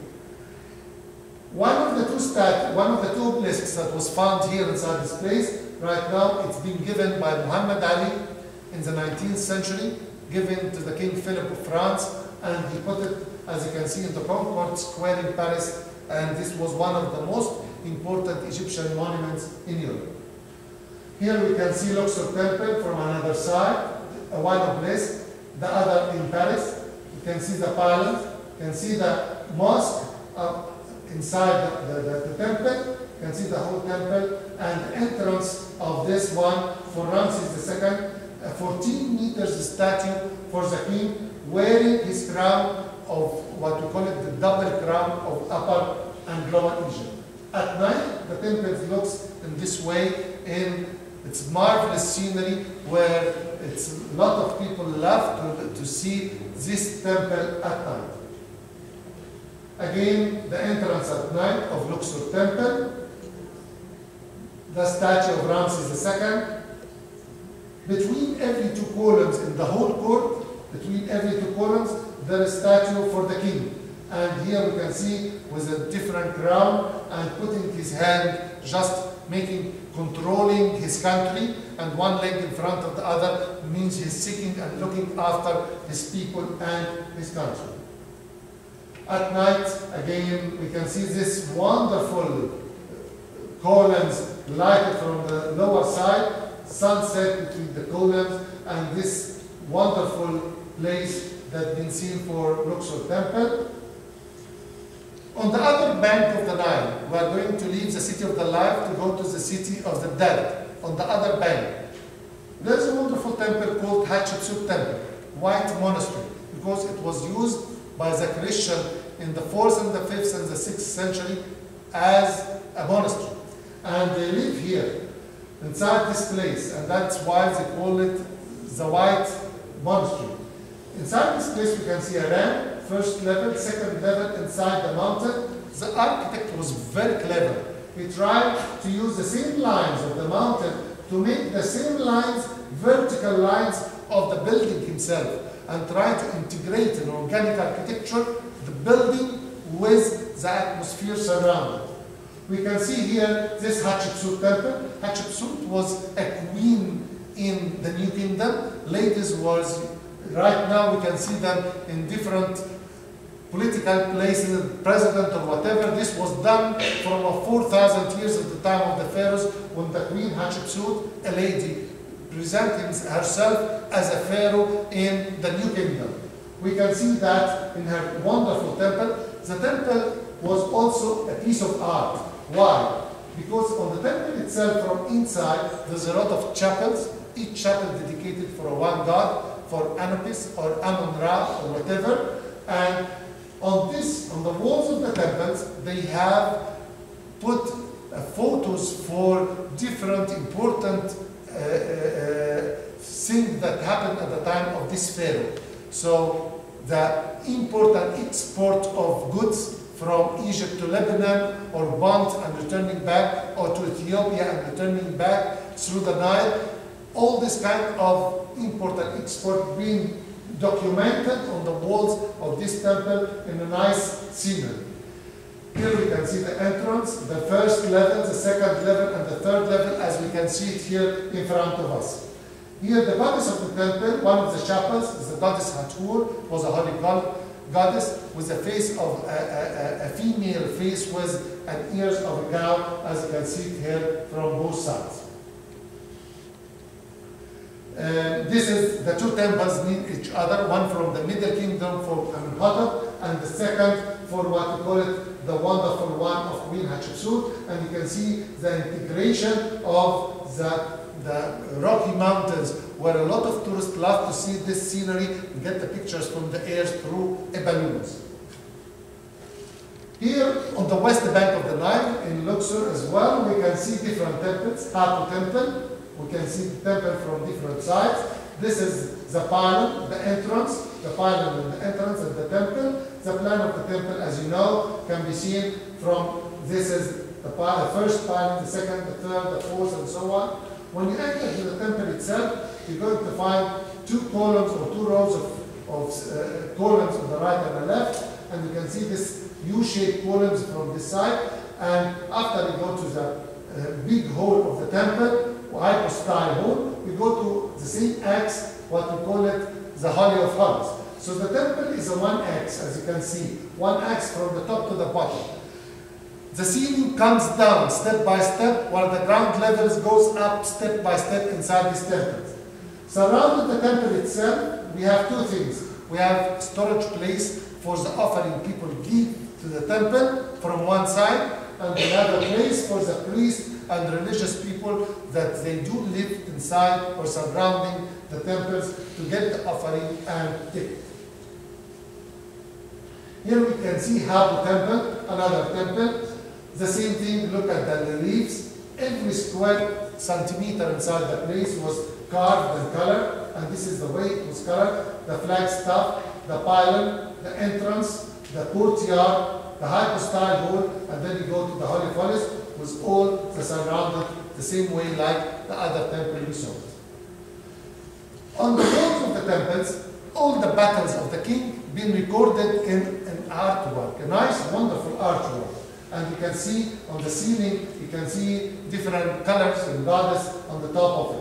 One of the two statues, one of the two obelisks that was found here inside this place, right now it's been given by Muhammad Ali in the nineteenth century, given to the King Philip of France, and he put it, as you can see, in the Concorde Square in Paris, and this was one of the most important Egyptian monuments in Europe. Here we can see Luxor Temple from another side, a one obelisk, the other in Paris. You can see the pylons, you can see the mosque up inside the, the, the temple, you can see the whole temple, and the entrance of this one for Ramses the second, a fourteen meters statue for the king, wearing his crown of what we call it the double crown of Upper and Lower Egypt. At night, the temple looks in this way, in its marvelous scenery, where it's a lot of people love to, to see this temple at night. Again, the entrance at night of Luxor Temple, the statue of Ramses the second. Between every two columns in the whole court, between every two columns, there is a statue for the king. And here we can see with a different crown and putting his hand, just making, controlling his country, and one leg in front of the other means he's seeking and looking after his people and his country. At night, again, we can see this wonderful columns lighted from the lower side, sunset between the columns, and this wonderful place that's been seen for Luxor Temple. On the other bank of the Nile, we are going to leave the city of the life to go to the city of the dead. On the other bank, there is a wonderful temple called Hatshepsut Temple, White Monastery, because it was used by the Christian in the fourth and the fifth and the sixth century as a monastery. and they live here inside this place, and that's why they call it the White Monastery. Inside this place we can see a ram, first level, second level inside the mountain. The architect was very clever. He tried to use the same lines of the mountain to make the same lines, vertical lines of the building himself, and try to integrate in organic architecture the building with the atmosphere surrounding. We can see here this Hatshepsut Temple. Hatshepsut was a queen in the New Kingdom. Ladies was, right now we can see them in different political places, president or whatever. This was done from four thousand years at the time of the pharaohs, when the queen Hatshepsut, a lady, presented herself as a pharaoh in the New Kingdom. We can see that in her wonderful temple. The temple was also a piece of art. Why? Because on the temple itself, from inside, there's a lot of chapels, each chapel dedicated for one god, for Anubis or Amun-Ra or whatever. And on this, on the walls of the temples, they have put uh, photos for different important uh, uh, things that happened at the time of this pharaoh. So the import and export of goods from Egypt to Lebanon, or Bond and returning back, or to Ethiopia and returning back through the Nile. All this kind of import and export being documented on the walls of this temple in a nice scenery. Here we can see the entrance, the first level, the second level, and the third level, as we can see it here in front of us. Here the goddess of the temple, one of the chapels, is the goddess Hathor, was a holy god. Goddess with a face of a, a, a female face with an ears of a cow, as you can see it here from both sides. Uh, this is the two temples near each other, one from the Middle Kingdom for Amenhotep, and the second for what we call it the wonderful one of Queen Hatshepsut. And you can see the integration of the, the Rocky Mountains, where a lot of tourists love to see this scenery and get the pictures from the air through a balloons. Here on the west bank of the Nile, in Luxor as well, we can see different temples. Edfu Temple, we can see the temple from different sides. This is the pylon, the entrance, the pylon and the entrance of the temple. The plan of the temple, as you know, can be seen from this is the, pylon, the first pylon, the second, the third, the fourth, and so on. When you enter to the temple itself, you're going to find two columns or two rows of, of uh, columns on the right and the left, and you can see this U-shaped columns from this side. And after you go to the uh, big hall of the temple, or hypostyle hall, you go to the same axe, what we call it the Holy of Holies. So the temple is a one axe, as you can see, one axe from the top to the bottom. The ceiling comes down step by step, while the ground levels goes up step by step inside this temple. Surrounding the temple itself, we have two things. We have storage place for the offering people give to the temple from one side, and we have a place for the priests and religious people that they do live inside or surrounding the temples to get the offering and take it. Here we can see Hathor Temple, another temple. The same thing, look at the reliefs. Every square centimeter inside the place was carved and colored, and this is the way it was colored. The flagstaff, the pylon, the entrance, the courtyard, the hypostyle hall, and then you go to the Holy of Holies with all the surrounded the same way like the other temple we saw. On the walls of the temples, all the battles of the king been recorded in an artwork, a nice, wonderful artwork. And you can see on the ceiling, you can see different colors and goddess on the top of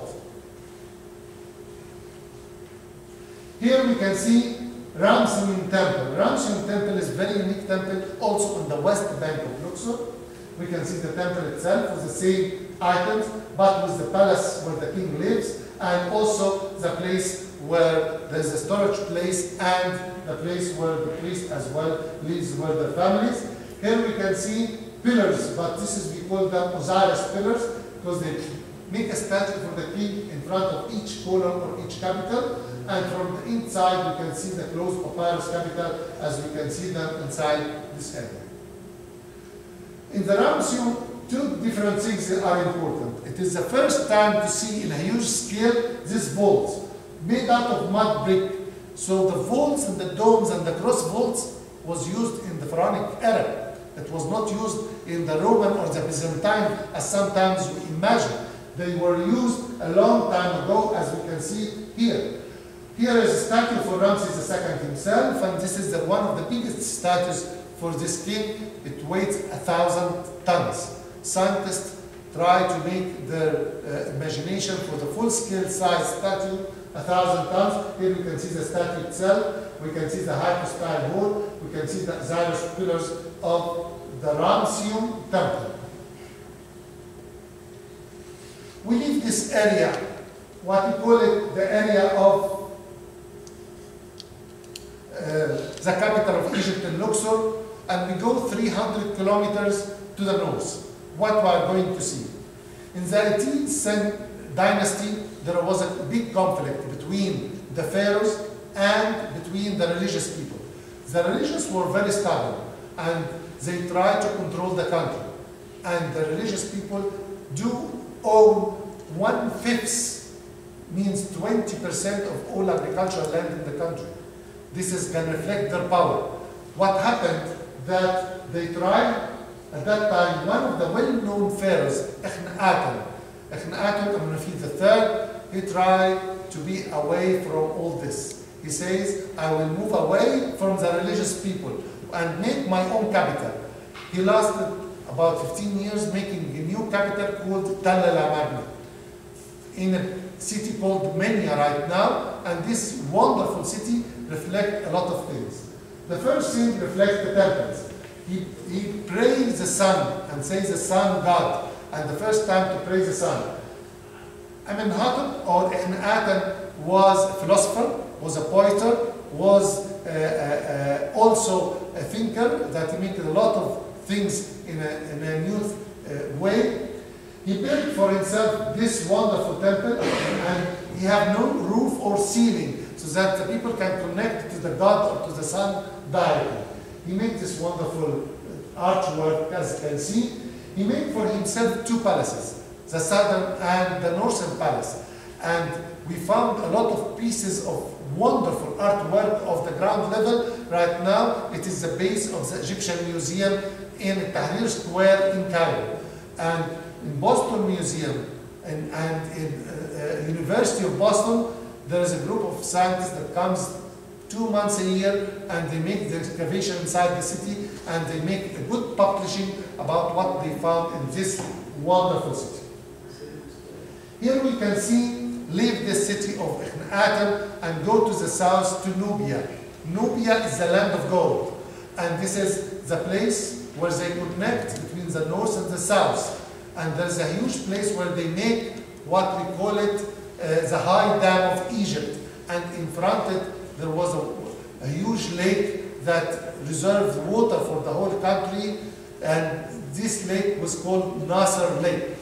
it. Here we can see Ramses Temple. Ramses Temple is a very unique temple, also on the west bank of Luxor. We can see the temple itself with the same items, but with the palace where the king lives, and also the place where there's a storage place and the place where the priest as well lives with their families. Here we can see pillars, but this is, we call them Osiris pillars, because they make a statue for the king in front of each column or each capital, and from the inside we can see the closed papyrus capital as we can see them inside this area. In the Ramses two different things that are important. It is the first time to see in a huge scale these vaults made out of mud brick. So the vaults and the domes and the cross vaults was used in the pharaonic era. It was not used in the Roman or the Byzantine as sometimes we imagine. They were used a long time ago, as we can see here. Here is a statue for Ramses the Second himself, and this is the one of the biggest statues for this king. It weighs a thousand tons. Scientists try to make their uh, imagination for the full-scale size statue a thousand tons. Here we can see the statue itself. We can see the hypostyle hall. We can see the xylus pillars of the Ramses temple. We leave this area, what we call it, the area of uh, the capital of Egypt in Luxor, and we go three hundred kilometers to the north. What we are going to see? In the eighteenth dynasty, there was a big conflict between the pharaohs and between the religious people. The religious were very stubborn, and they tried to control the country. And the religious people do own one-fifth, means twenty percent of all agricultural land in the country. This is going to reflect their power. What happened that they tried, at that time, one of the well-known pharaohs, Akhenaten, Akhenaten the Third, he tried to be away from all this. He says, I will move away from the religious people and make my own capital. He lasted about fifteen years, making a new capital called Tell el-Amarna, in a city called Menya right now, and this wonderful city reflects a lot of things. The first thing reflects the temples. He, he prays the sun and says the sun god, and the first time to praise the sun. Amenhotep or Akhenaten was a philosopher, was a poet, was uh, uh, also a thinker that made a lot of things in a, in a new uh, way. He built for himself this wonderful temple, and he had no roof or ceiling so that the people can connect to the god or to the sun directly. He made this wonderful archwork, as you can see. He made for himself two palaces, the southern and the northern palace. And we found a lot of pieces of wonderful artwork of the ground level. Right now, it is the base of the Egyptian Museum in Tahrir Square in Cairo. And in Boston Museum and, and in uh, uh, University of Boston, there is a group of scientists that comes two months a year, and they make the excavation inside the city, and they make a good publishing about what they found in this wonderful city. Here we can see, leave the city of Akhenaten and go to the south to Nubia. Nubia is the land of gold, and this is the place where they connect between the north and the south. And there's a huge place where they make what we call it uh, the high dam of Egypt. And in front of it, there was a, a huge lake that reserved water for the whole country, and this lake was called Nasser Lake.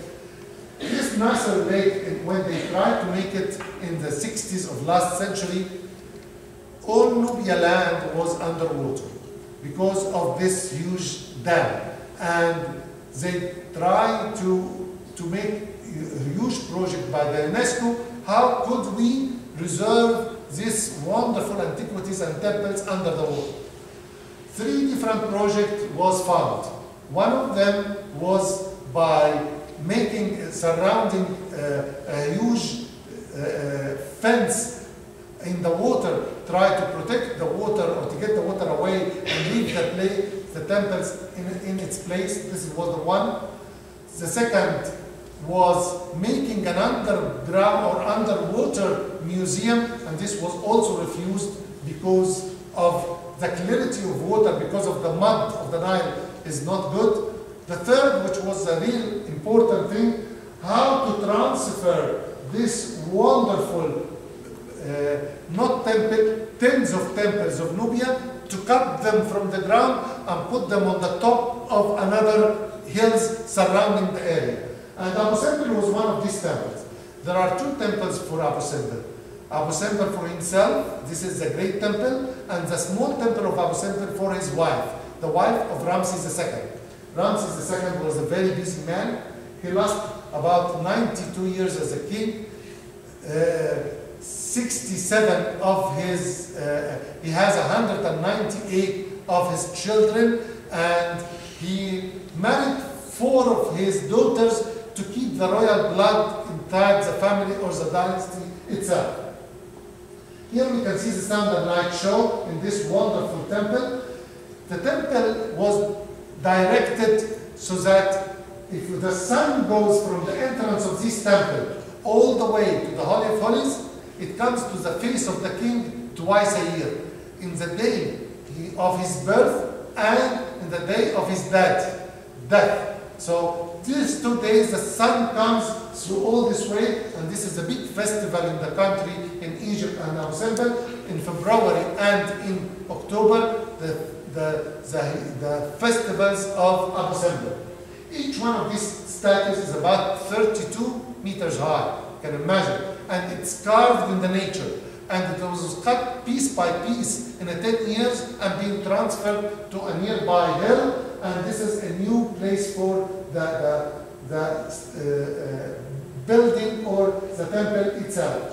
This Nasser Lake, when they tried to make it in the sixties of last century, all Nubia land was underwater because of this huge dam. And they tried to, to make a huge project by the UNESCO. How could we reserve these wonderful antiquities and temples under the water? Three different projects was found. One of them was by making surrounding uh, a huge uh, fence in the water, try to protect the water or to get the water away and leave the, play, the temples in, in its place. This was the one. The second was making an underground or underwater museum, and this was also refused because of the clarity of water, because of the mud of the Nile is not good. The third, which was a real important thing, how to transfer this wonderful, uh, not temple, tens of temples of Nubia, to cut them from the ground and put them on the top of another hills surrounding the area. And Abu Simbel was one of these temples. There are two temples for Abu Simbel. Abu Simbel for himself, this is the great temple, and the small temple of Abu Simbel for his wife, the wife of Ramses the Second. Ramses the second was a very busy man. He lasted about ninety-two years as a king. Uh, sixty-seven of his, uh, he has one hundred ninety-eight of his children, and he married four of his daughters to keep the royal blood intact, the family or the dynasty itself. Here we can see the standard light show in this wonderful temple. The temple was directed so that if the sun goes from the entrance of this temple all the way to the Holy of Holies, it comes to the face of the king twice a year, in the day of his birth and in the day of his death. death. So these two days the sun comes through all this way, and this is a big festival in the country, in Egypt and Abu Simbel, in February and in October, the, the, the, the festivals of Abu Simbel. Each one of these statues is about thirty-two meters high, you can imagine. And it's carved in the nature, and it was cut piece by piece in ten years and being transferred to a nearby hill, and this is a new place for the, the, the uh, uh, building or the temple itself.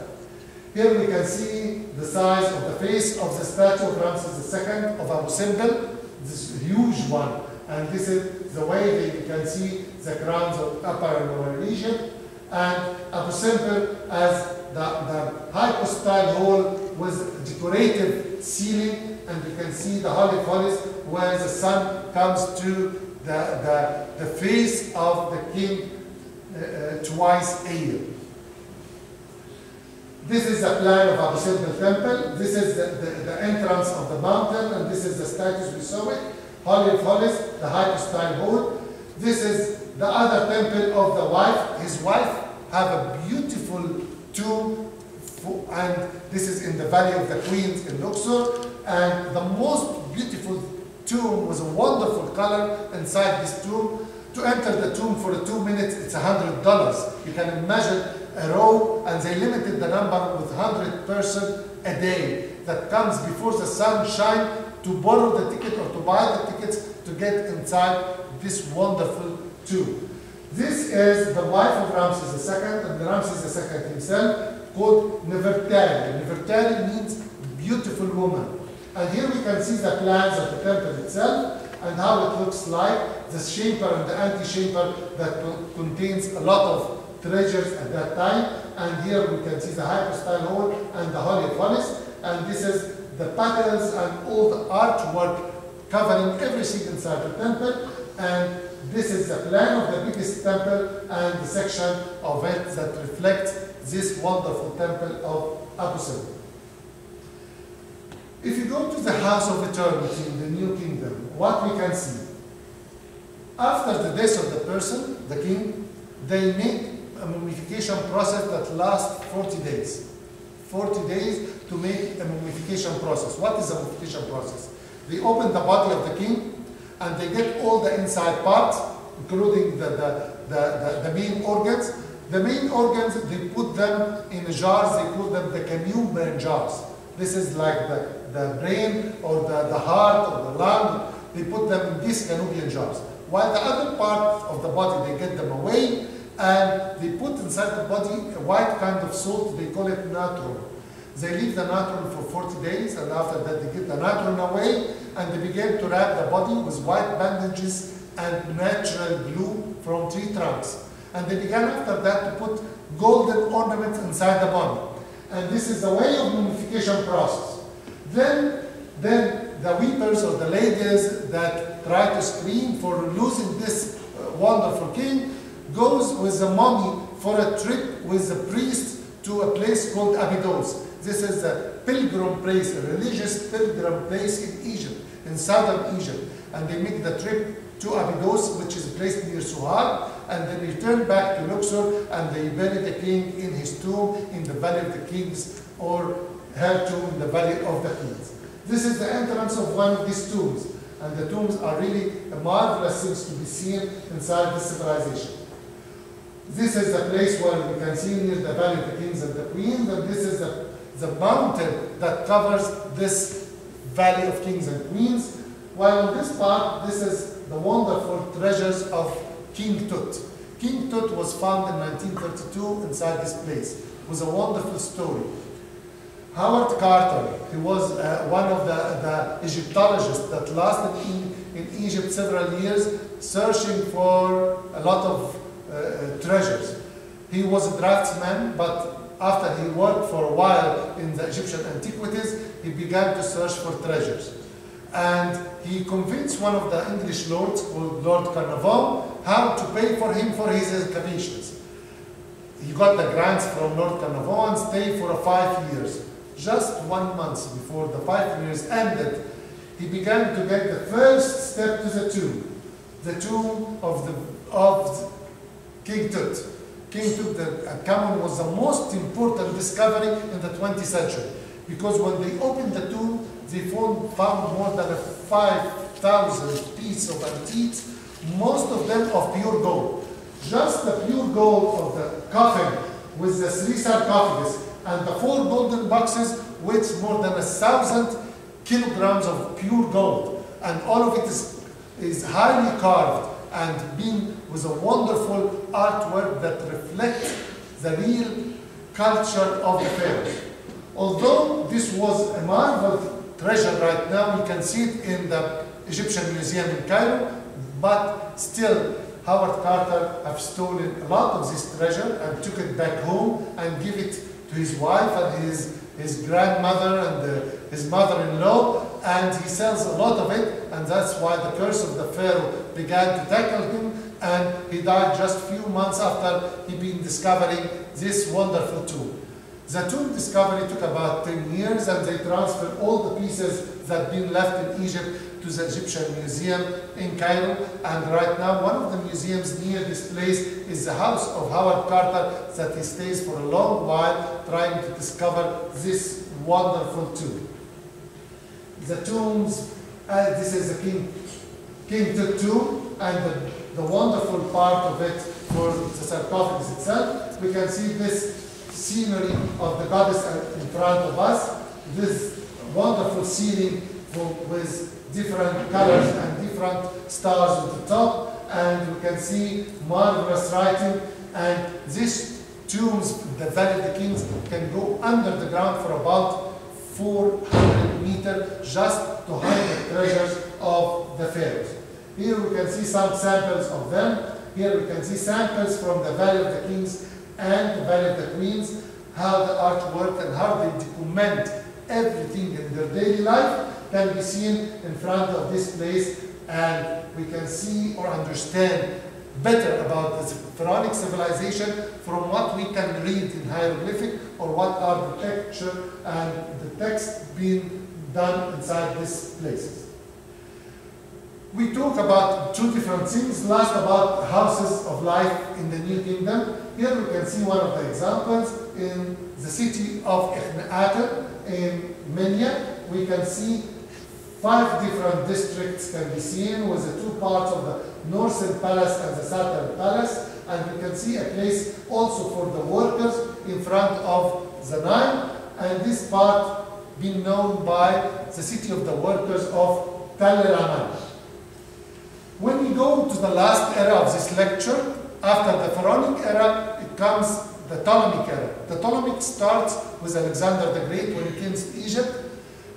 Here we can see the size of the face of the statue of Ramses the second of Abu Simbel, this huge one, and this is the way that you can see the grounds of Upper and Lower Egypt. And Abu Simbel as the, the hypostyle hall with decorated ceiling, and you can see the Holy of Holies where the sun comes to the, the, the face of the king uh, twice a year. This is a plan of Abu Simbel temple. This is the, the, the entrance of the mountain, and this is the statues we saw it. Holy of Holies, the hypostyle hall. This is the other temple of the wife. His wife have a beautiful tomb, and this is in the Valley of the Queens in Luxor, and the most beautiful tomb was a wonderful color inside this tomb. To enter the tomb for two minutes, it's one hundred dollars. You can imagine a row, and they limited the number with one hundred person a day that comes before the sunshine to borrow the ticket or to buy the tickets to get inside this wonderful tomb. This is the wife of Ramses the second, and Ramses the second himself called Nefertari. Nefertari means beautiful woman. And here we can see the plans of the temple itself and how it looks like, the chamber and the antechamber that contains a lot of treasures at that time. And here we can see the hypostyle hall and the Holy of Holies. And this is the patterns and all the artwork covering everything inside the temple. And this is the plan of the biggest temple and the section of it that reflects this wonderful temple of Abu Simbel. If you go to the House of Eternity in the New Kingdom, what we can see? After the death of the person, the king, they make a mummification process that lasts forty days. forty days to make a mummification process. What is a mummification process? They open the body of the king, and they get all the inside parts, including the, the, the, the, the main organs. The main organs, they put them in jars, they call them the Camumber jars. This is like the, the brain or the, the heart or the lung. They put them in these Canubian jars. While the other parts of the body, they get them away, and they put inside the body a white kind of salt, they call it natron. They leave the natron for forty days, and after that they get the natron away, and they begin to wrap the body with white bandages and natural glue from tree trunks. And they began after that to put golden ornaments inside the body. And this is the way of mummification process. Then, then the weepers or the ladies that try to scream for losing this wonderful king goes with the mummy for a trip with the priest to a place called Abydos. This is a pilgrim place, a religious pilgrim place in Egypt, in southern Egypt. And they make the trip to Abydos, which is a place near Suhar, and then return back to Luxor, and they bury the king in his tomb in the Valley of the Kings, or her tomb in the Valley of the Kings. This is the entrance of one of these tombs, and the tombs are really a marvelous things to be seen inside this civilization. This is the place where we can see near the Valley of the Kings and the Queens, and this is the the mountain that covers this Valley of Kings and Queens. While on this part, this is the wonderful treasures of King Tut. King Tut was found in nineteen thirty-two inside this place. It was a wonderful story. Howard Carter, he was uh, one of the, the Egyptologists that lasted in, in Egypt several years, searching for a lot of uh, treasures. He was a draftsman, but after he worked for a while in the Egyptian antiquities, he began to search for treasures. And he convinced one of the English lords, called Lord Carnarvon, how to pay for him for his excavations. He got the grants from Lord Carnarvon and stayed for five years. Just one month before the five years ended, he began to get the first step to the tomb, the tomb of, the, of King Tut. King Tutankhamun was the most important discovery in the twentieth century, because when they opened the tomb, they found more than five thousand pieces of antiques, most of them of pure gold. Just the pure gold of the coffin with the three sarcophagus and the four golden boxes weighs more than a thousand kilograms of pure gold, and all of it is, is highly carved and being with a wonderful artwork that reflects the real culture of the pharaohs. Although this was a marvel treasure right now, you can see it in the Egyptian Museum in Cairo, but still Howard Carter have stolen a lot of this treasure and took it back home and give it to his wife and his, his grandmother and the, his mother-in-law, and he sells a lot of it, and that's why the curse of the pharaoh began to tackle him, and he died just a few months after he been discovering this wonderful tomb. The tomb discovery took about ten years, and they transferred all the pieces that been left in Egypt to the Egyptian Museum in Cairo, and right now one of the museums near this place is the house of Howard Carter that he stays for a long while trying to discover this wonderful tomb. The tombs, uh, this is the King, King Tut tomb, and the, the wonderful part of it for the sarcophagus itself. We can see this scenery of the goddess in front of us, this wonderful ceiling with different colors and different stars at the top, and we can see marvelous writing, and these tombs, the Valley of the Kings, can go under the ground for about four hundred meters just to hide the treasures of the pharaohs. Here we can see some samples of them. Here we can see samples from the Valley of the Kings and the Valley of the Queens, how the artwork and how they document everything in their daily life can be seen in front of this place, and we can see or understand better about the pharaonic civilization from what we can read in hieroglyphic or what are the texture and the text being done inside these places. We talk about two different things, last about houses of life in the New Kingdom. Here we can see one of the examples in the city of Akhenaten in Menya. We can see five different districts can be seen with the two parts of the northern palace and the southern palace. And we can see a place also for the workers in front of the Nile. And this part being known by the city of the workers of Tell el-Amarna. When we go to the last era of this lecture, after the pharaonic era, it comes the Ptolemaic era. The Ptolemaic starts with Alexander the Great when he came to Egypt.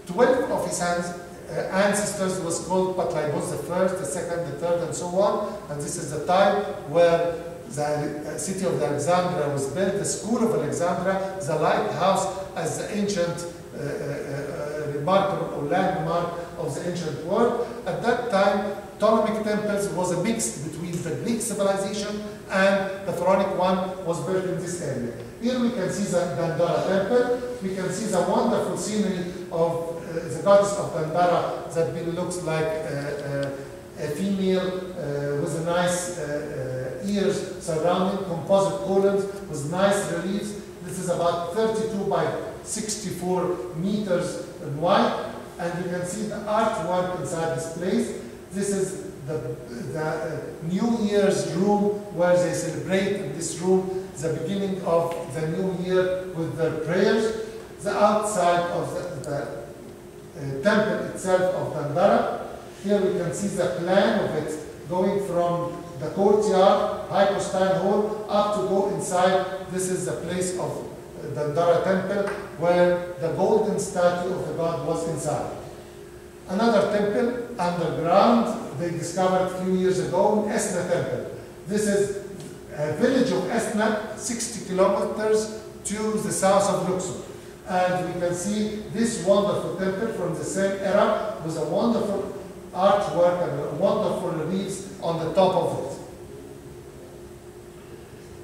Twelve of his ancestors was called Patribos, the first, the second, the third, and so on. And this is the time where the city of Alexandria was built, the school of Alexandria, the lighthouse as the ancient uh, uh, remark or landmark of the ancient world. At that time, Ptolemaic temples was a mix between the Greek civilization and the pharaonic one was built in this area. Here we can see the Dandara temple. We can see the wonderful scenery of uh, the goddess of Dandara that really looks like uh, uh, a female uh, with a nice uh, uh, ears surrounding, composite columns with nice reliefs. This is about thirty-two by sixty-four meters wide, and you can see the artwork inside this place. This is the, the uh, New Year's room where they celebrate in this room the beginning of the new year with their prayers. The outside of the, the uh, temple itself of Dandara. Here we can see the plan of it going from the courtyard, hypostine hall, up to go inside. This is the place of the Dara temple where the golden statue of the god was inside. Another temple underground they discovered a few years ago, Esna temple. This is a village of Esna, sixty kilometers to the south of Luxor. And we can see this wonderful temple from the same era with a wonderful artwork and wonderful reliefs on the top of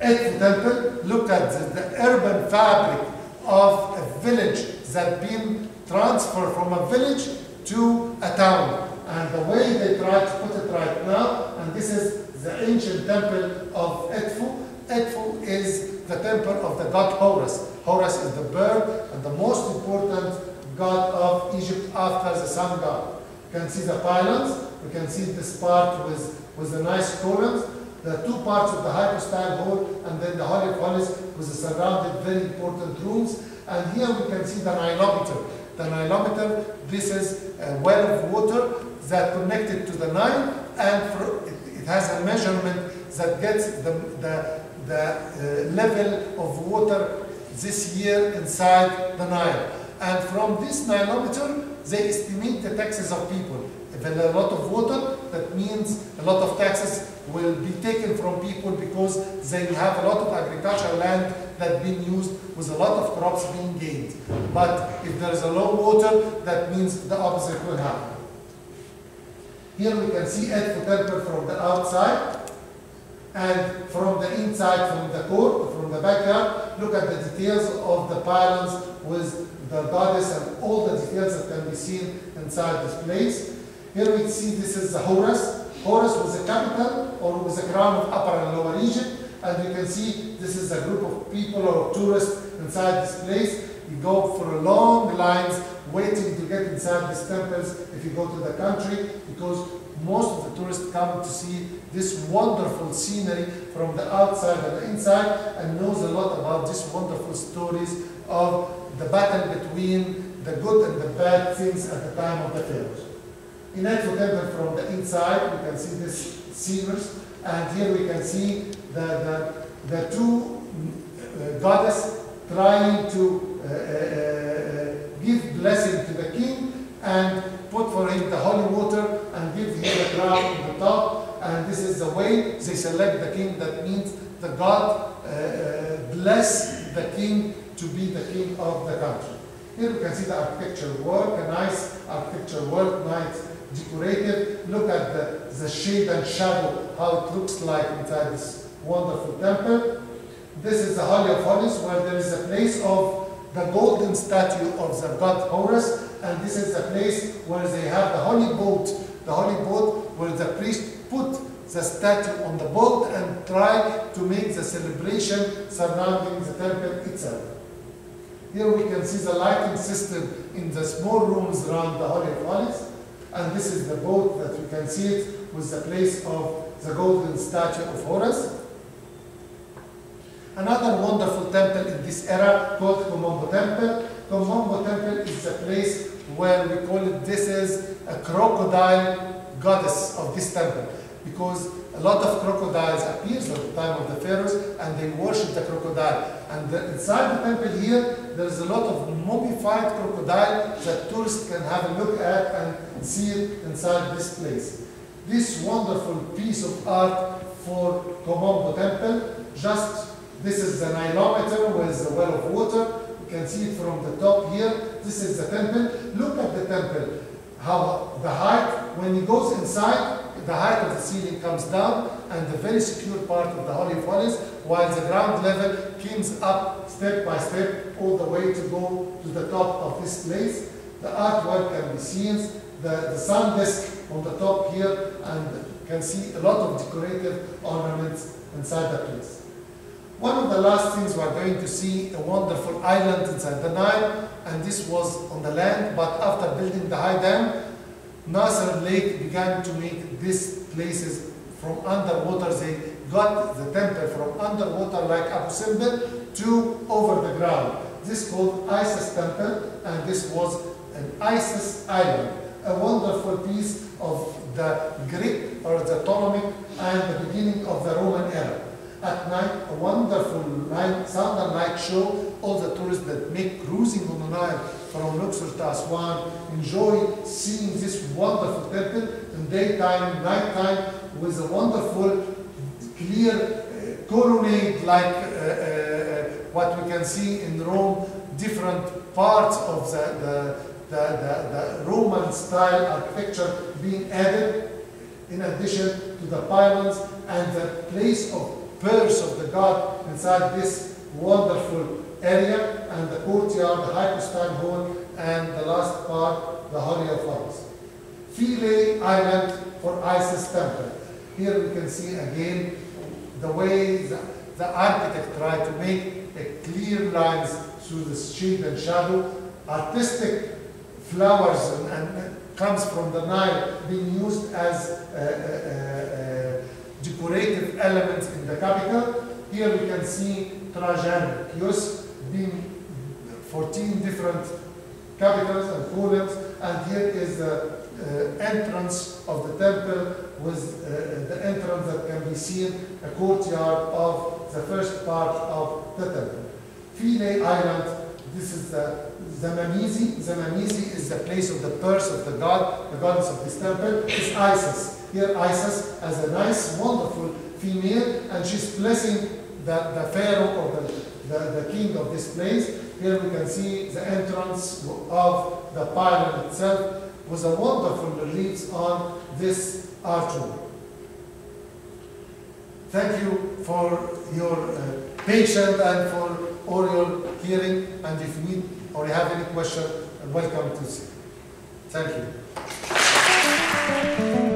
it. Edfu Temple, look at the, the urban fabric of a village that had been transferred from a village to a town. And the way they try to put it right now, and this is the ancient temple of Edfu. Edfu is the temple of the god Horus. Horus is the bird and the most important god of Egypt after the sun god. You can see the pylons, we can see this part with, with the nice columns, the two parts of the hypostyle hall, and then the Holy of Holies with the surrounded very important rooms. And here we can see the Nilometer. The Nilometer, this is a well of water that connected to the Nile, and for, it, it has a measurement that gets the, the, the uh, level of water this year inside the Nile. And from this Nilometer, they estimate the taxes of people. If there is a lot of water, that means a lot of taxes will be taken from people because they have a lot of agricultural land that's been used with a lot of crops being gained. But if there is a low water, that means the opposite will happen. Here we can see Edfu Temple from the outside and from the inside, from the court, from the backyard. Look at the details of the pylons with the goddess and all the details that can be seen inside this place. Here we see this is the Horus. Horus was the capital or was the crown of Upper and Lower Egypt. And you can see this is a group of people or tourists inside this place. You go for long lines waiting to get inside these temples if you go to the country, because most of the tourists come to see this wonderful scenery from the outside and the inside, and knows a lot about these wonderful stories of the battle between the good and the bad things at the time of the pharaohs. In Edfu Temple from the inside, we can see this cedars, and here we can see the, the, the two uh, goddess trying to uh, uh, give blessing to the king and put for him the holy water and give him the crown on the top. And this is the way they select the king. That means the god uh, bless the king to be the king of the country. Here you can see the architecture work, a nice architecture work, nice decorated. Look at the, the shade and shadow, how it looks like inside this wonderful temple. This is the Holy of Holies, where there is a place of the golden statue of the god Horus, and this is the place where they have the holy boat, the holy boat where the priest put the statue on the boat and try to make the celebration surrounding the temple itself. Here we can see the lighting system in the small rooms around the Holy of Holies. And this is the boat that we can see it with the place of the golden statue of Horus. Another wonderful temple in this era called Komombo Temple. Komombo Temple is the place where we call it, this is a crocodile goddess of this temple, because a lot of crocodiles appears at the time of the pharaohs and they worship the crocodile. And the, inside the temple here, there is a lot of mummified crocodile that tourists can have a look at and see it inside this place. This wonderful piece of art for Komombo Temple, just this is the Nilometer with a well of water. You can see it from the top here. This is the temple. Look at the temple, how the height, when it goes inside, the height of the ceiling comes down, and the very secure part of the Holy of Holies, while the ground level comes up step by step all the way to go to the top of this place. The artwork can be seen, the, the sun disk on the top here, and you can see a lot of decorative ornaments inside the place. One of the last things we are going to see, a wonderful island inside the Nile, and this was on the land, but after building the high dam, Nasser Lake began to make these places from underwater. They got the temple from underwater like Abu Simbel to over the ground. This is called Isis Temple, and this was an Isis Island, a wonderful piece of the Greek or the Ptolemaic and the beginning of the Roman era. At night, a wonderful night, southern light show. All the tourists that make cruising on the Nile from Luxor to Aswan enjoy seeing this wonderful temple in daytime, nighttime, with a wonderful, clear uh, colonnade like uh, uh, what we can see in Rome. Different parts of the, the, the, the, the Roman style architecture being added, in addition to the pylons and the place of birth of the god inside this wonderful area, and the courtyard, the hypostyle hall, and the last part, the Holy of Holies. Philae Island for Isis Temple. Here we can see again the way the, the architect tried to make a clear lines through the shade and shadow. Artistic flowers and, and comes from the Nile being used as uh, uh, uh, decorative elements in the capital. Here we can see Trajan Kios being fourteen different capitals and columns, and here is the uh, entrance of the temple with uh, the entrance that can be seen, a courtyard of the first part of the temple. Philae Island, this is the Zamamizi. Zamamizi is the place of the birth of the god, the goddess of this temple, is Isis. Here Isis has a nice, wonderful female, and she's blessing the, the pharaoh or the, the, the king of this place. Here we can see the entrance of the pylon itself with a wonderful relief on this archway. Thank you for your uh, patience and for all your hearing, and if you need or you have any question, welcome to see. Thank you.